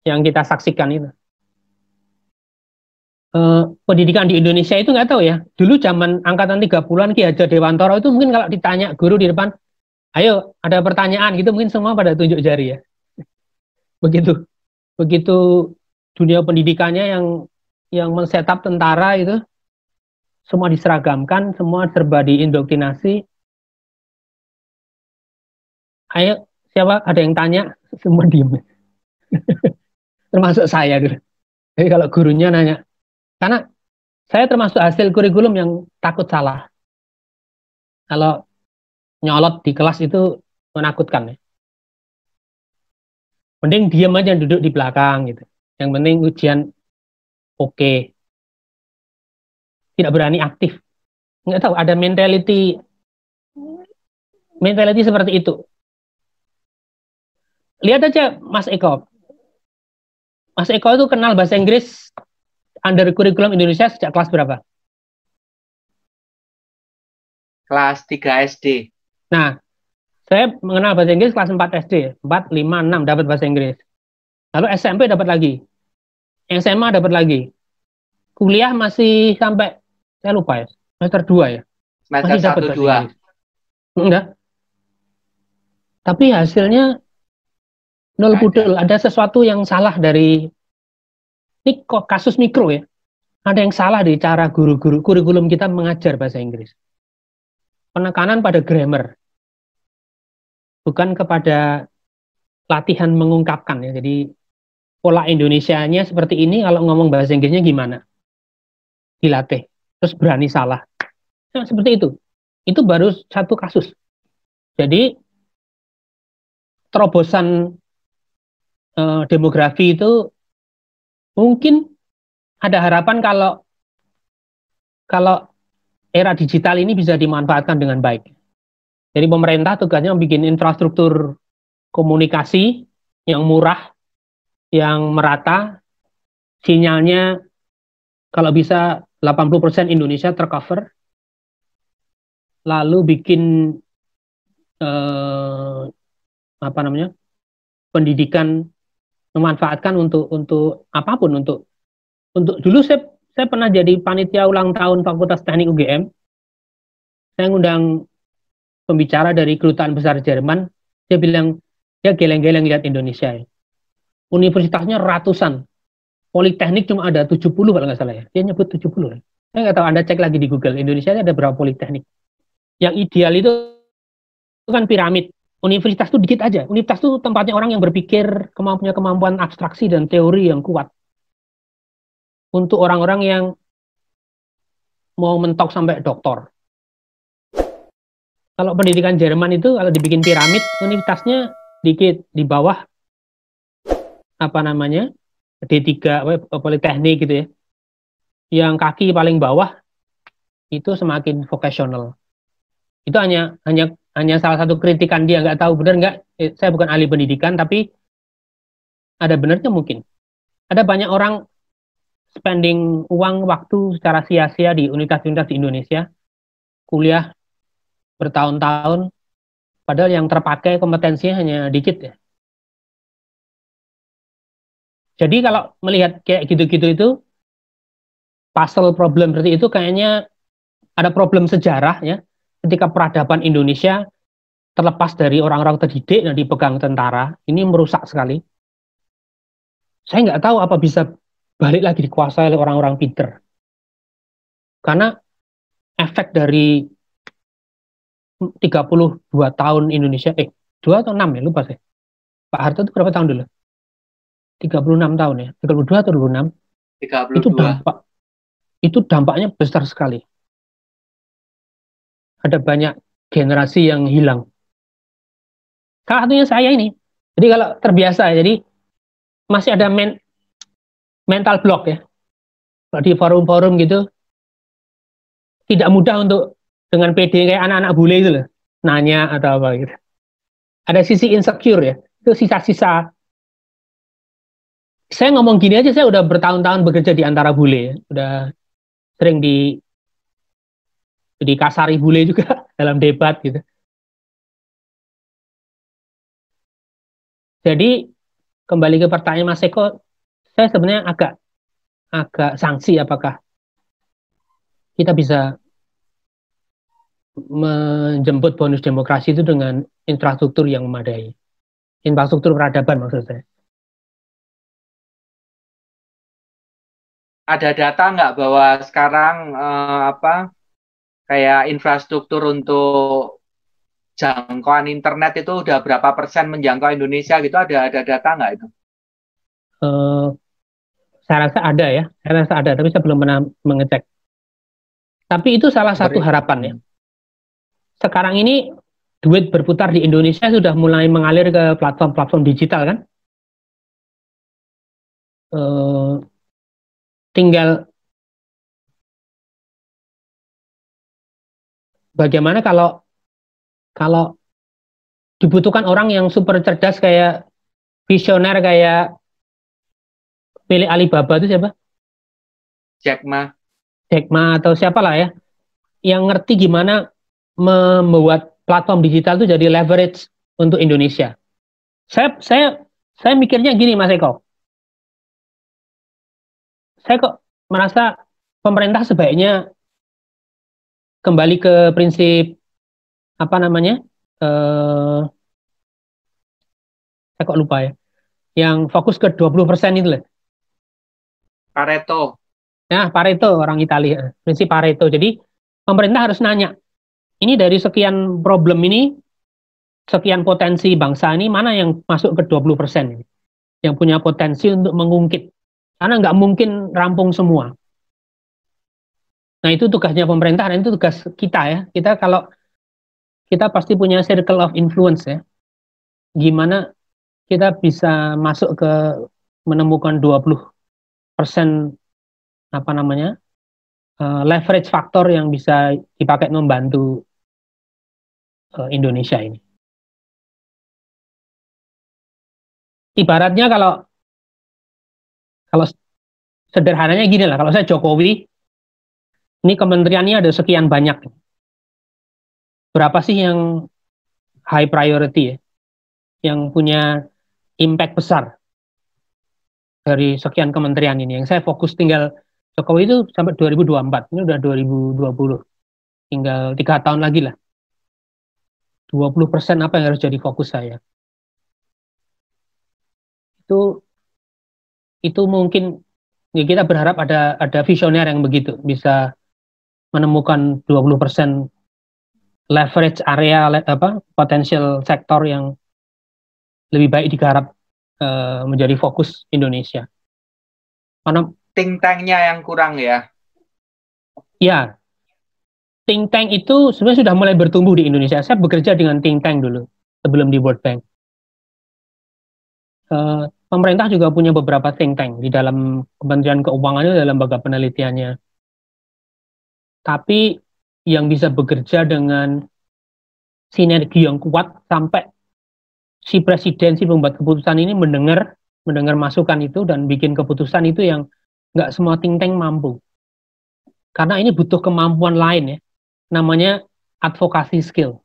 yang kita saksikan itu. Pendidikan di Indonesia itu nggak tahu ya, dulu zaman angkatan 30-an, Ki Hajar Dewantoro itu mungkin kalau ditanya guru di depan, ayo, ada pertanyaan gitu, mungkin semua pada tunjuk jari ya. Begitu dunia pendidikannya yang men-setup tentara itu, semua diseragamkan, semua serba diindoktrinasi. Ayo, siapa ada yang tanya, semua diem. Termasuk saya dulu. Jadi kalau gurunya nanya, karena saya termasuk hasil kurikulum yang takut salah. Kalau nyolot di kelas itu menakutkan ya. Mending diam aja, duduk di belakang gitu. Yang penting ujian oke. Tidak berani aktif. Nggak tahu, ada mentality seperti itu. Lihat aja Mas Eko. Mas Eko itu kenal bahasa Inggris under kurikulum Indonesia sejak kelas berapa? Kelas 3 SD. Nah, saya mengenal bahasa Inggris kelas 4 SD, 4, 5, 6 dapat bahasa Inggris. Lalu SMP dapat lagi, SMA dapat lagi. Kuliah masih sampai, saya lupa ya, semester 2 ya? Semester 1, 2. Enggak. Tapi hasilnya nol pudel, ada sesuatu yang salah dari, ini kok kasus mikro ya, ada yang salah di cara guru-guru, kurikulum kita mengajar bahasa Inggris. Penekanan pada grammar, bukan kepada latihan mengungkapkan ya. Jadi pola Indonesianya seperti ini, kalau ngomong bahasa Inggrisnya gimana? Dilatih, terus berani salah. Nah, seperti itu. Itu baru satu kasus. Jadi terobosan demografi itu mungkin ada harapan kalau era digital ini bisa dimanfaatkan dengan baik. Jadi pemerintah tugasnya membuat infrastruktur komunikasi yang murah, yang merata, sinyalnya kalau bisa 80% Indonesia tercover, lalu bikin pendidikan memanfaatkan untuk apapun, untuk dulu saya pernah jadi panitia ulang tahun Fakultas Teknik UGM. Saya ngundang pembicara dari Kedutaan Besar Jerman, dia bilang dia geleng-geleng lihat Indonesia ya. Universitasnya ratusan, politeknik cuma ada 70 kalau nggak salah ya, dia nyebut 70 ya. Saya nggak tahu, Anda cek lagi di Google, Indonesia ada berapa politeknik. Yang ideal itu kan piramid. Universitas itu dikit aja. Universitas itu tempatnya orang yang berpikir, kemampuan abstraksi dan teori yang kuat. Untuk orang-orang yang mau mentok sampai doktor. Kalau pendidikan Jerman itu, kalau dibikin piramid, universitasnya dikit. Di bawah, D3, politeknik gitu ya. Yang kaki paling bawah, itu semakin vocational. Itu hanya salah satu kritikan dia, nggak tahu benar nggak, saya bukan ahli pendidikan, tapi ada benarnya mungkin. Ada banyak orang spending uang waktu secara sia-sia di universitas di Indonesia, kuliah bertahun-tahun, padahal yang terpakai kompetensinya hanya dikit ya. Jadi kalau melihat kayak gitu-gitu itu, puzzle problem seperti itu kayaknya ada problem sejarah ya. Ketika peradaban Indonesia terlepas dari orang-orang terdidik dan dipegang tentara, ini merusak sekali. Saya nggak tahu apa bisa balik lagi dikuasai oleh orang-orang pinter. Karena efek dari 32 tahun Indonesia, 2 atau 6 ya, lupa saya. Pak Harto itu berapa tahun dulu? 36 tahun ya, 32 atau 26? 32. Itu dampaknya besar sekali. Ada banyak generasi yang hilang. Salah satunya saya ini. Jadi kalau terbiasa, jadi masih ada mental block ya. Kalau di forum-forum gitu, tidak mudah untuk dengan PD kayak anak-anak bule itu loh, nanya atau apa gitu. Ada sisi insecure ya, itu sisa-sisa. Saya ngomong gini aja, saya udah bertahun-tahun bekerja di antara bule ya. Udah sering dikasari bule juga dalam debat gitu. Jadi kembali ke pertanyaan Mas Eko, saya sebenarnya agak sangsi apakah kita bisa menjemput bonus demokrasi itu dengan infrastruktur yang memadai. Infrastruktur peradaban maksud saya. Ada data nggak bahwa sekarang kayak infrastruktur untuk jangkauan internet itu udah berapa persen menjangkau Indonesia gitu, ada data nggak itu? Saya rasa ada ya, tapi saya belum pernah mengecek. Tapi itu salah satu harapan ya. Sekarang ini duit berputar di Indonesia sudah mulai mengalir ke platform-platform digital kan? Tinggal bagaimana kalau dibutuhkan orang yang super cerdas kayak visioner kayak milik Alibaba itu siapa? Jack Ma. Jack Ma atau siapalah ya, yang ngerti gimana membuat platform digital itu jadi leverage untuk Indonesia. Saya mikirnya gini Mas Eko. Saya kok merasa pemerintah sebaiknya kembali ke prinsip saya kok lupa ya, yang fokus ke 20% itu lah. Pareto. Nah, Pareto orang Italia, prinsip Pareto. Jadi pemerintah harus nanya, ini dari sekian problem ini, sekian potensi bangsa ini, mana yang masuk ke 20% yang punya potensi untuk mengungkit, karena nggak mungkin rampung semua. Nah itu tugasnya pemerintah dan itu tugas kita ya. Kita kalau kita pasti punya circle of influence ya. Gimana kita bisa masuk ke menemukan 20% leverage faktor yang bisa dipakai membantu Indonesia ini. Ibaratnya kalau sederhananya gini lah, kalau saya Jokowi, ini kementeriannya ada sekian banyak. Berapa sih yang high priority ya? Yang punya impact besar dari sekian kementerian ini. Yang saya fokus tinggal Jokowi itu sampai 2024. Ini udah 2020. Tinggal 3 tahun lagi lah. 20% apa yang harus jadi fokus saya. Itu mungkin ya, kita berharap ada visioner yang begitu bisa menemukan 20% leverage area potensial sektor yang lebih baik digarap menjadi fokus Indonesia. Karena think tank-nya yang kurang ya. Ya. Think tank itu sebenarnya sudah mulai bertumbuh di Indonesia. Saya bekerja dengan think tank dulu sebelum di World Bank. Pemerintah juga punya beberapa think tank di dalam Kementerian Keuangan, dalam lembaga penelitiannya. Tapi yang bisa bekerja dengan sinergi yang kuat sampai si presiden, si pembuat keputusan ini mendengar masukan itu dan bikin keputusan itu, yang nggak semua think tank mampu. Karena ini butuh kemampuan lain ya. Namanya advokasi skill.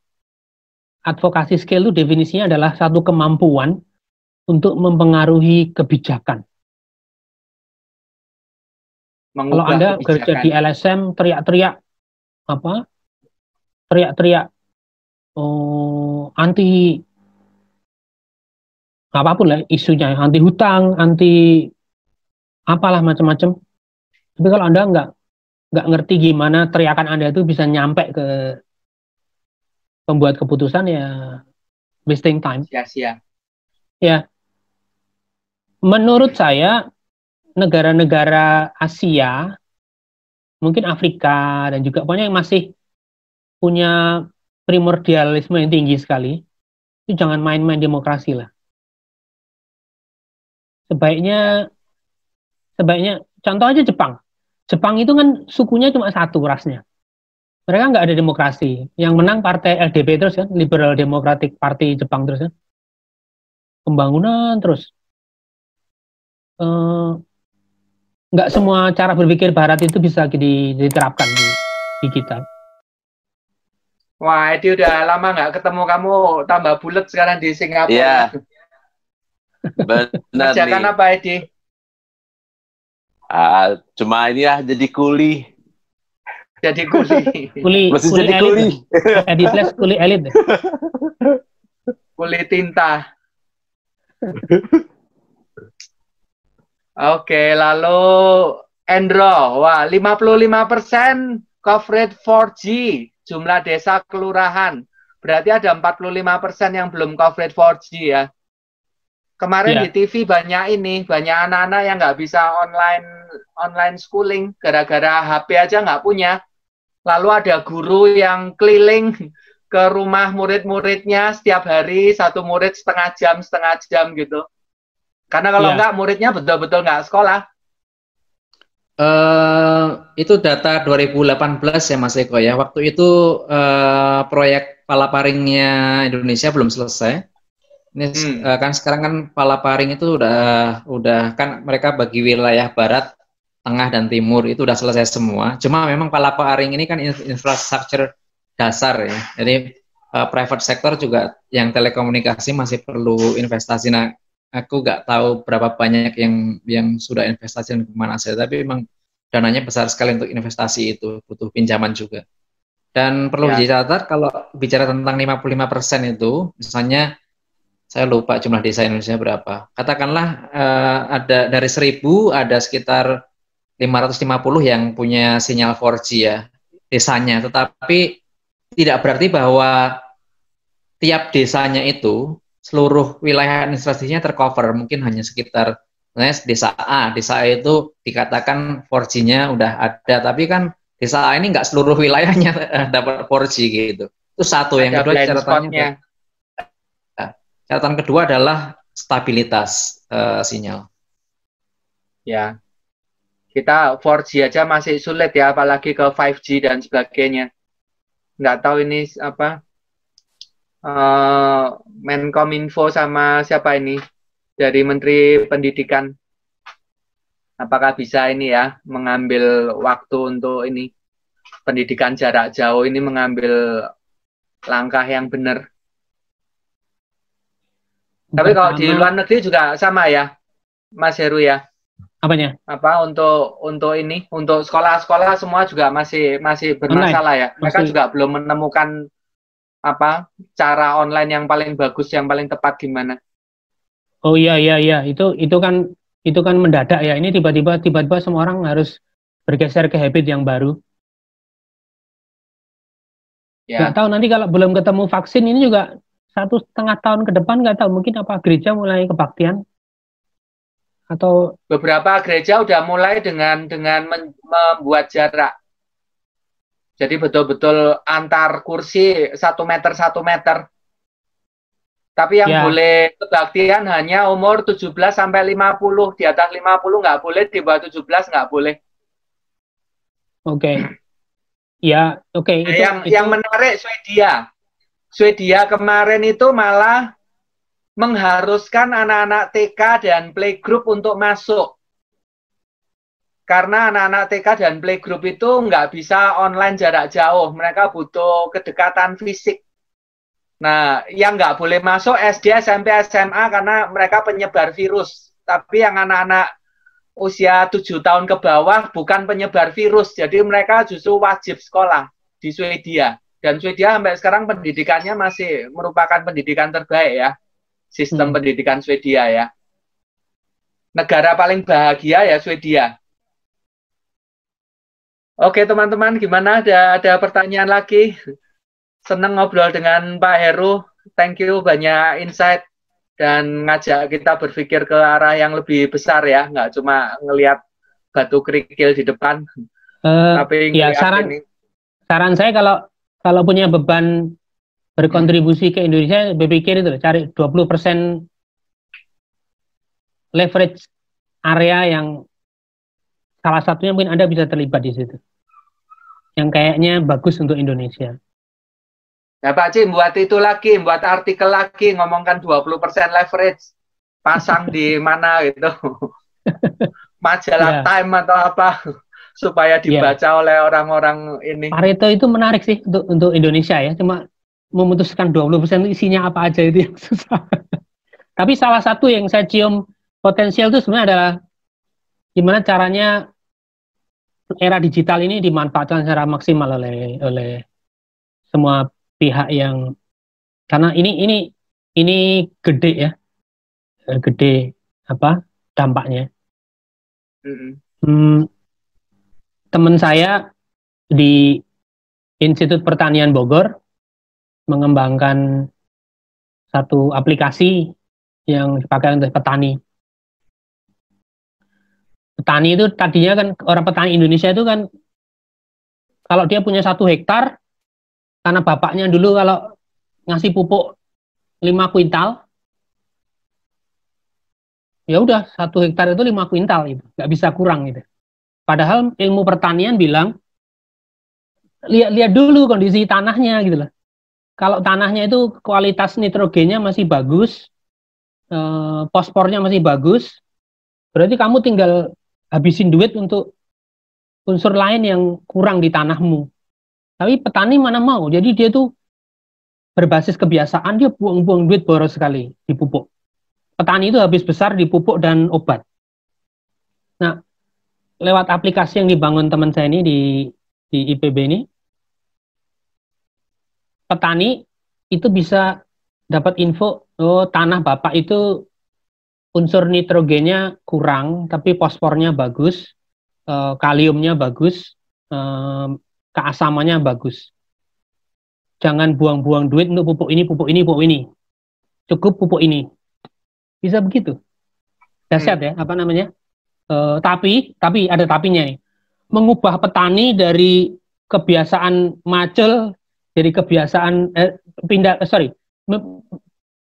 Advokasi skill itu definisinya adalah satu kemampuan untuk mempengaruhi kebijakan. Mengubah. Kalau Anda kerja di LSM teriak-teriak anti apapun lah isunya, anti hutang, anti apalah macam-macam. Tapi kalau Anda nggak ngerti gimana teriakan Anda itu bisa nyampe ke pembuat keputusan, ya wasting time. Sia-sia. Ya. Menurut saya, negara-negara Asia, mungkin Afrika, dan juga banyak yang masih punya primordialisme yang tinggi sekali, itu jangan main-main demokrasi lah. Sebaiknya, contoh aja Jepang. Jepang itu kan sukunya cuma satu rasnya. Mereka nggak ada demokrasi. Yang menang partai LDP terus kan, Liberal Democratic Party Jepang terus kan. Pembangunan terus. Nggak semua cara berpikir barat itu bisa diterapkan di kita. Wah, Edi udah lama nggak ketemu kamu, tambah bulat sekarang di Singapura. Yeah. Benar. Kerjakan apa, Edi? Cuma ini ya, jadi kuli. Jadi kuli. Jadi kuli. Edi plus kuli elit. Kuli tinta. Oke, lalu Endro, wah 55% coverage 4G jumlah desa kelurahan. Berarti ada 45% yang belum coverage 4G ya. Kemarin di TV banyak banyak anak-anak yang nggak bisa online schooling gara-gara HP aja nggak punya. Lalu ada guru yang keliling ke rumah murid-muridnya setiap hari, satu murid setengah jam gitu. Karena kalau enggak, muridnya betul-betul enggak sekolah. Itu data 2018 ya Mas Eko ya. Waktu itu proyek Palapa Ring-nya Indonesia belum selesai. Ini kan sekarang kan Palapa Ring itu udah kan mereka bagi wilayah barat, tengah dan timur itu udah selesai semua. Cuma memang Palapa Ring ini kan infrastruktur dasar ya, jadi private sector juga yang telekomunikasi masih perlu investasi. Nah, aku nggak tahu berapa banyak yang sudah investasi dan kemana saja, tapi memang dananya besar sekali untuk investasi itu, butuh pinjaman juga. Dan perlu dicatat kalau bicara tentang 55% itu, misalnya saya lupa jumlah desa Indonesia berapa. Katakanlah ada dari 1000 ada sekitar 550 yang punya sinyal 4G ya desanya, tetapi tidak berarti bahwa tiap desanya itu seluruh wilayah administrasinya tercover. Mungkin hanya sekitar desa A. Desa A itu dikatakan 4G-nya udah ada, tapi kan desa A ini nggak seluruh wilayahnya dapat 4G gitu. Itu satu. Yang kedua, catatannya. Catatan kedua adalah stabilitas sinyal. Ya, kita 4G aja masih sulit ya, apalagi ke 5G dan sebagainya. Nggak tahu ini apa, Menkominfo sama siapa ini, dari Menteri Pendidikan. Apakah bisa ini ya, mengambil waktu untuk ini, pendidikan jarak jauh ini mengambil langkah yang benar. Tapi kalau di luar negeri juga sama ya, Mas Heru ya. Apanya? Apa untuk ini, untuk sekolah-sekolah semua juga masih bermasalah ya. Mereka juga belum menemukan apa cara online yang paling bagus, yang paling tepat gimana. Oh iya iya iya, itu kan mendadak ya. Ini tiba-tiba semua orang harus bergeser ke habit yang baru. Ya. Nggak tahu nanti kalau belum ketemu vaksin ini juga 1,5 tahun ke depan, nggak tahu mungkin apa gereja mulai kebaktian, atau beberapa gereja udah mulai dengan membuat jarak. Jadi betul-betul antar kursi 1 meter 1 meter. Tapi yang boleh kebaktian hanya umur 17 sampai 50, di atas 50 nggak boleh, di bawah 17 nggak boleh. Oke. Ya, oke. Yang menarik Swedia. Swedia kemarin itu malah mengharuskan anak-anak TK dan playgroup untuk masuk. Karena anak-anak TK dan playgroup itu nggak bisa online jarak jauh, mereka butuh kedekatan fisik. Nah, yang nggak boleh masuk SD, SMP, SMA karena mereka penyebar virus. Tapi yang anak-anak usia 7 tahun ke bawah bukan penyebar virus, jadi mereka justru wajib sekolah di Swedia. Dan Swedia sampai sekarang pendidikannya masih merupakan pendidikan terbaik ya, sistem pendidikan Swedia ya. Negara paling bahagia ya Swedia. Oke teman-teman, gimana? Ada pertanyaan lagi? Senang ngobrol dengan Pak Heru. Thank you, banyak insight dan ngajak kita berpikir ke arah yang lebih besar ya, nggak cuma ngelihat batu kerikil di depan. Tapi ya, saran saya kalau punya beban berkontribusi ke Indonesia, berpikir itu cari 20% leverage area yang salah satunya mungkin Anda bisa terlibat di situ, yang kayaknya bagus untuk Indonesia. Ya Pak Cim, buat itu lagi, buat artikel lagi, ngomongkan 20% leverage, pasang di mana gitu, majalah Time atau apa, supaya dibaca oleh orang-orang ini. Pareto itu menarik sih untuk Indonesia ya, cuma memutuskan 20% isinya apa aja itu yang susah. Tapi salah satu yang saya cium potensial itu sebenarnya adalah gimana caranya era digital ini dimanfaatkan secara maksimal oleh semua pihak yang, karena ini gede ya, gede apa dampaknya. Teman saya di Institut Pertanian Bogor mengembangkan satu aplikasi yang dipakai untuk petani. Petani itu tadinya kan, orang petani Indonesia itu kan kalau dia punya 1 hektar, karena bapaknya dulu kalau ngasih pupuk 5 kuintal, ya udah 1 hektar itu 5 kuintal gitu, nggak bisa kurang gitu. Padahal ilmu pertanian bilang lihat dulu kondisi tanahnya gitu lah. Kalau tanahnya itu kualitas nitrogennya masih bagus, fosfornya masih bagus, berarti kamu tinggal habisin duit untuk unsur lain yang kurang di tanahmu. Tapi petani mana mau, jadi dia tuh berbasis kebiasaan, dia buang-buang duit boros sekali di pupuk. Petani itu habis besar di pupuk dan obat. Nah, lewat aplikasi yang dibangun teman saya ini di IPB ini, petani itu bisa dapat info, oh tanah bapak itu unsur nitrogennya kurang, tapi fosfornya bagus, kaliumnya bagus, keasamannya bagus. Jangan buang-buang duit untuk pupuk ini. Cukup pupuk ini. Bisa begitu. Dahsyat ya, apa namanya? Tapi ada tapinya nih. Mengubah petani dari kebiasaan macel, dari kebiasaan pindah, sorry,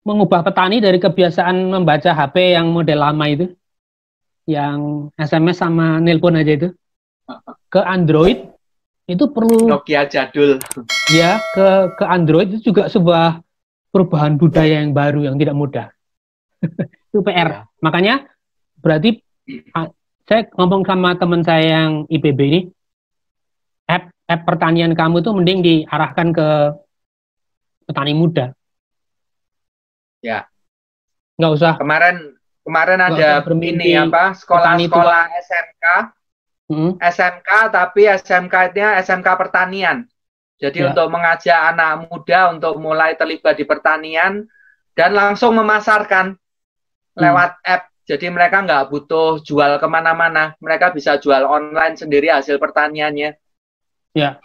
mengubah petani dari kebiasaan membaca HP yang model lama itu, yang SMS sama nelpon aja itu, ke Android, itu perlu Nokia jadul. Ya, ke Android itu juga sebuah perubahan budaya yang baru yang tidak mudah. Itu PR. Makanya berarti saya ngomong sama teman saya yang IPB ini, app pertanian kamu itu mending diarahkan ke petani muda. Ya, nggak usah. Kemarin ada ini apa? Sekolah-sekolah SMK, SMK tapi SMK-nya SMK pertanian. Jadi ya, untuk mengajak anak muda untuk mulai terlibat di pertanian dan langsung memasarkan lewat app. Jadi mereka nggak butuh jual kemana-mana, mereka bisa jual online sendiri hasil pertaniannya. Ya.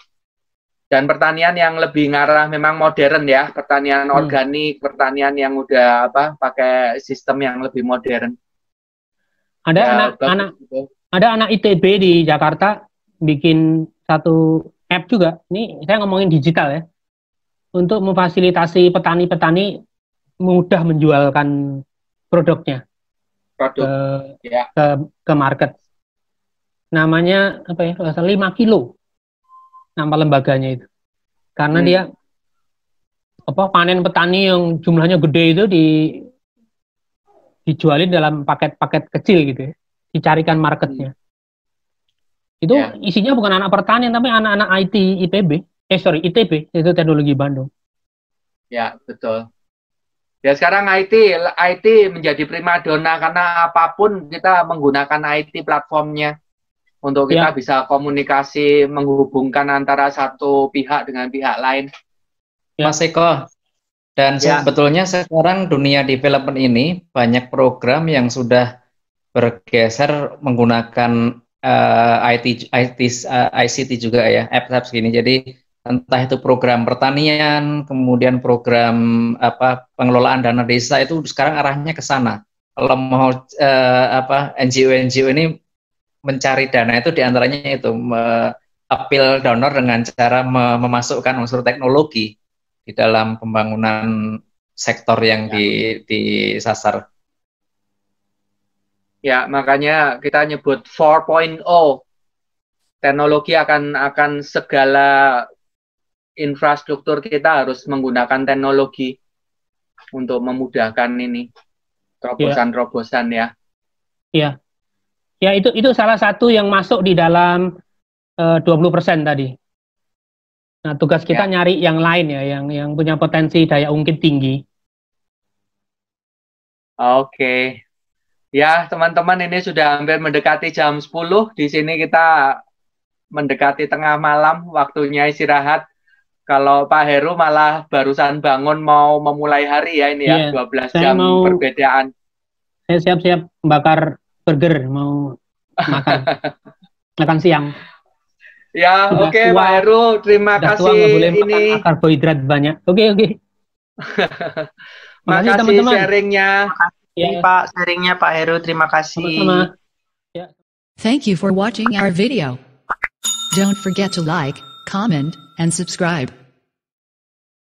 Dan pertanian yang lebih ngarah memang modern ya, pertanian organik, pertanian yang udah pakai sistem yang lebih modern. Ada ya, anak ITB di Jakarta bikin satu app juga. Ini saya ngomongin digital ya, untuk memfasilitasi petani-petani mudah menjualkan produknya ke market. Namanya apa ya? 5 kilo. Nama lembaganya itu, karena dia panen petani yang jumlahnya gede itu dijualin dalam paket-paket kecil gitu ya, dicarikan marketnya. Itu isinya bukan anak pertanian tapi anak-anak ITB itu Teknologi Bandung. Ya betul. Ya sekarang IT menjadi primadona karena apapun kita menggunakan IT platformnya. Untuk kita bisa komunikasi, menghubungkan antara satu pihak dengan pihak lain. Mas Eko, dan sebetulnya sekarang dunia development ini banyak program yang sudah bergeser menggunakan ICT juga ya, apps-apps gini. Jadi entah itu program pertanian, kemudian program pengelolaan dana desa, itu sekarang arahnya ke sana. Kalau mau NGO-NGO ini mencari dana itu diantaranya itu appeal donor dengan cara memasukkan unsur teknologi di dalam pembangunan sektor yang disasar. Ya makanya kita nyebut 4.0 teknologi akan segala infrastruktur kita harus menggunakan teknologi untuk memudahkan ini terobosan-terobosan ya. Iya. Ya itu salah satu yang masuk di dalam 20% tadi. Nah, tugas kita nyari yang lain ya, yang punya potensi daya ungkit tinggi. Oke. Ya, teman-teman ini sudah hampir mendekati jam 10. Di sini kita mendekati tengah malam, waktunya istirahat. Kalau Pak Heru malah barusan bangun mau memulai hari ya ini ya, 12 jam perbedaan. Saya siap-siap membakar burger, mau makan makan siang. Ya, oke Pak Heru, terima kasih. Tua, boleh ini makan karbohidrat banyak. Oke. Makasih teman-teman sharingnya. Makasih Pak sharingnya Pak Heru, terima kasih. Ya. Thank you for watching our video. Don't forget to like, comment and subscribe.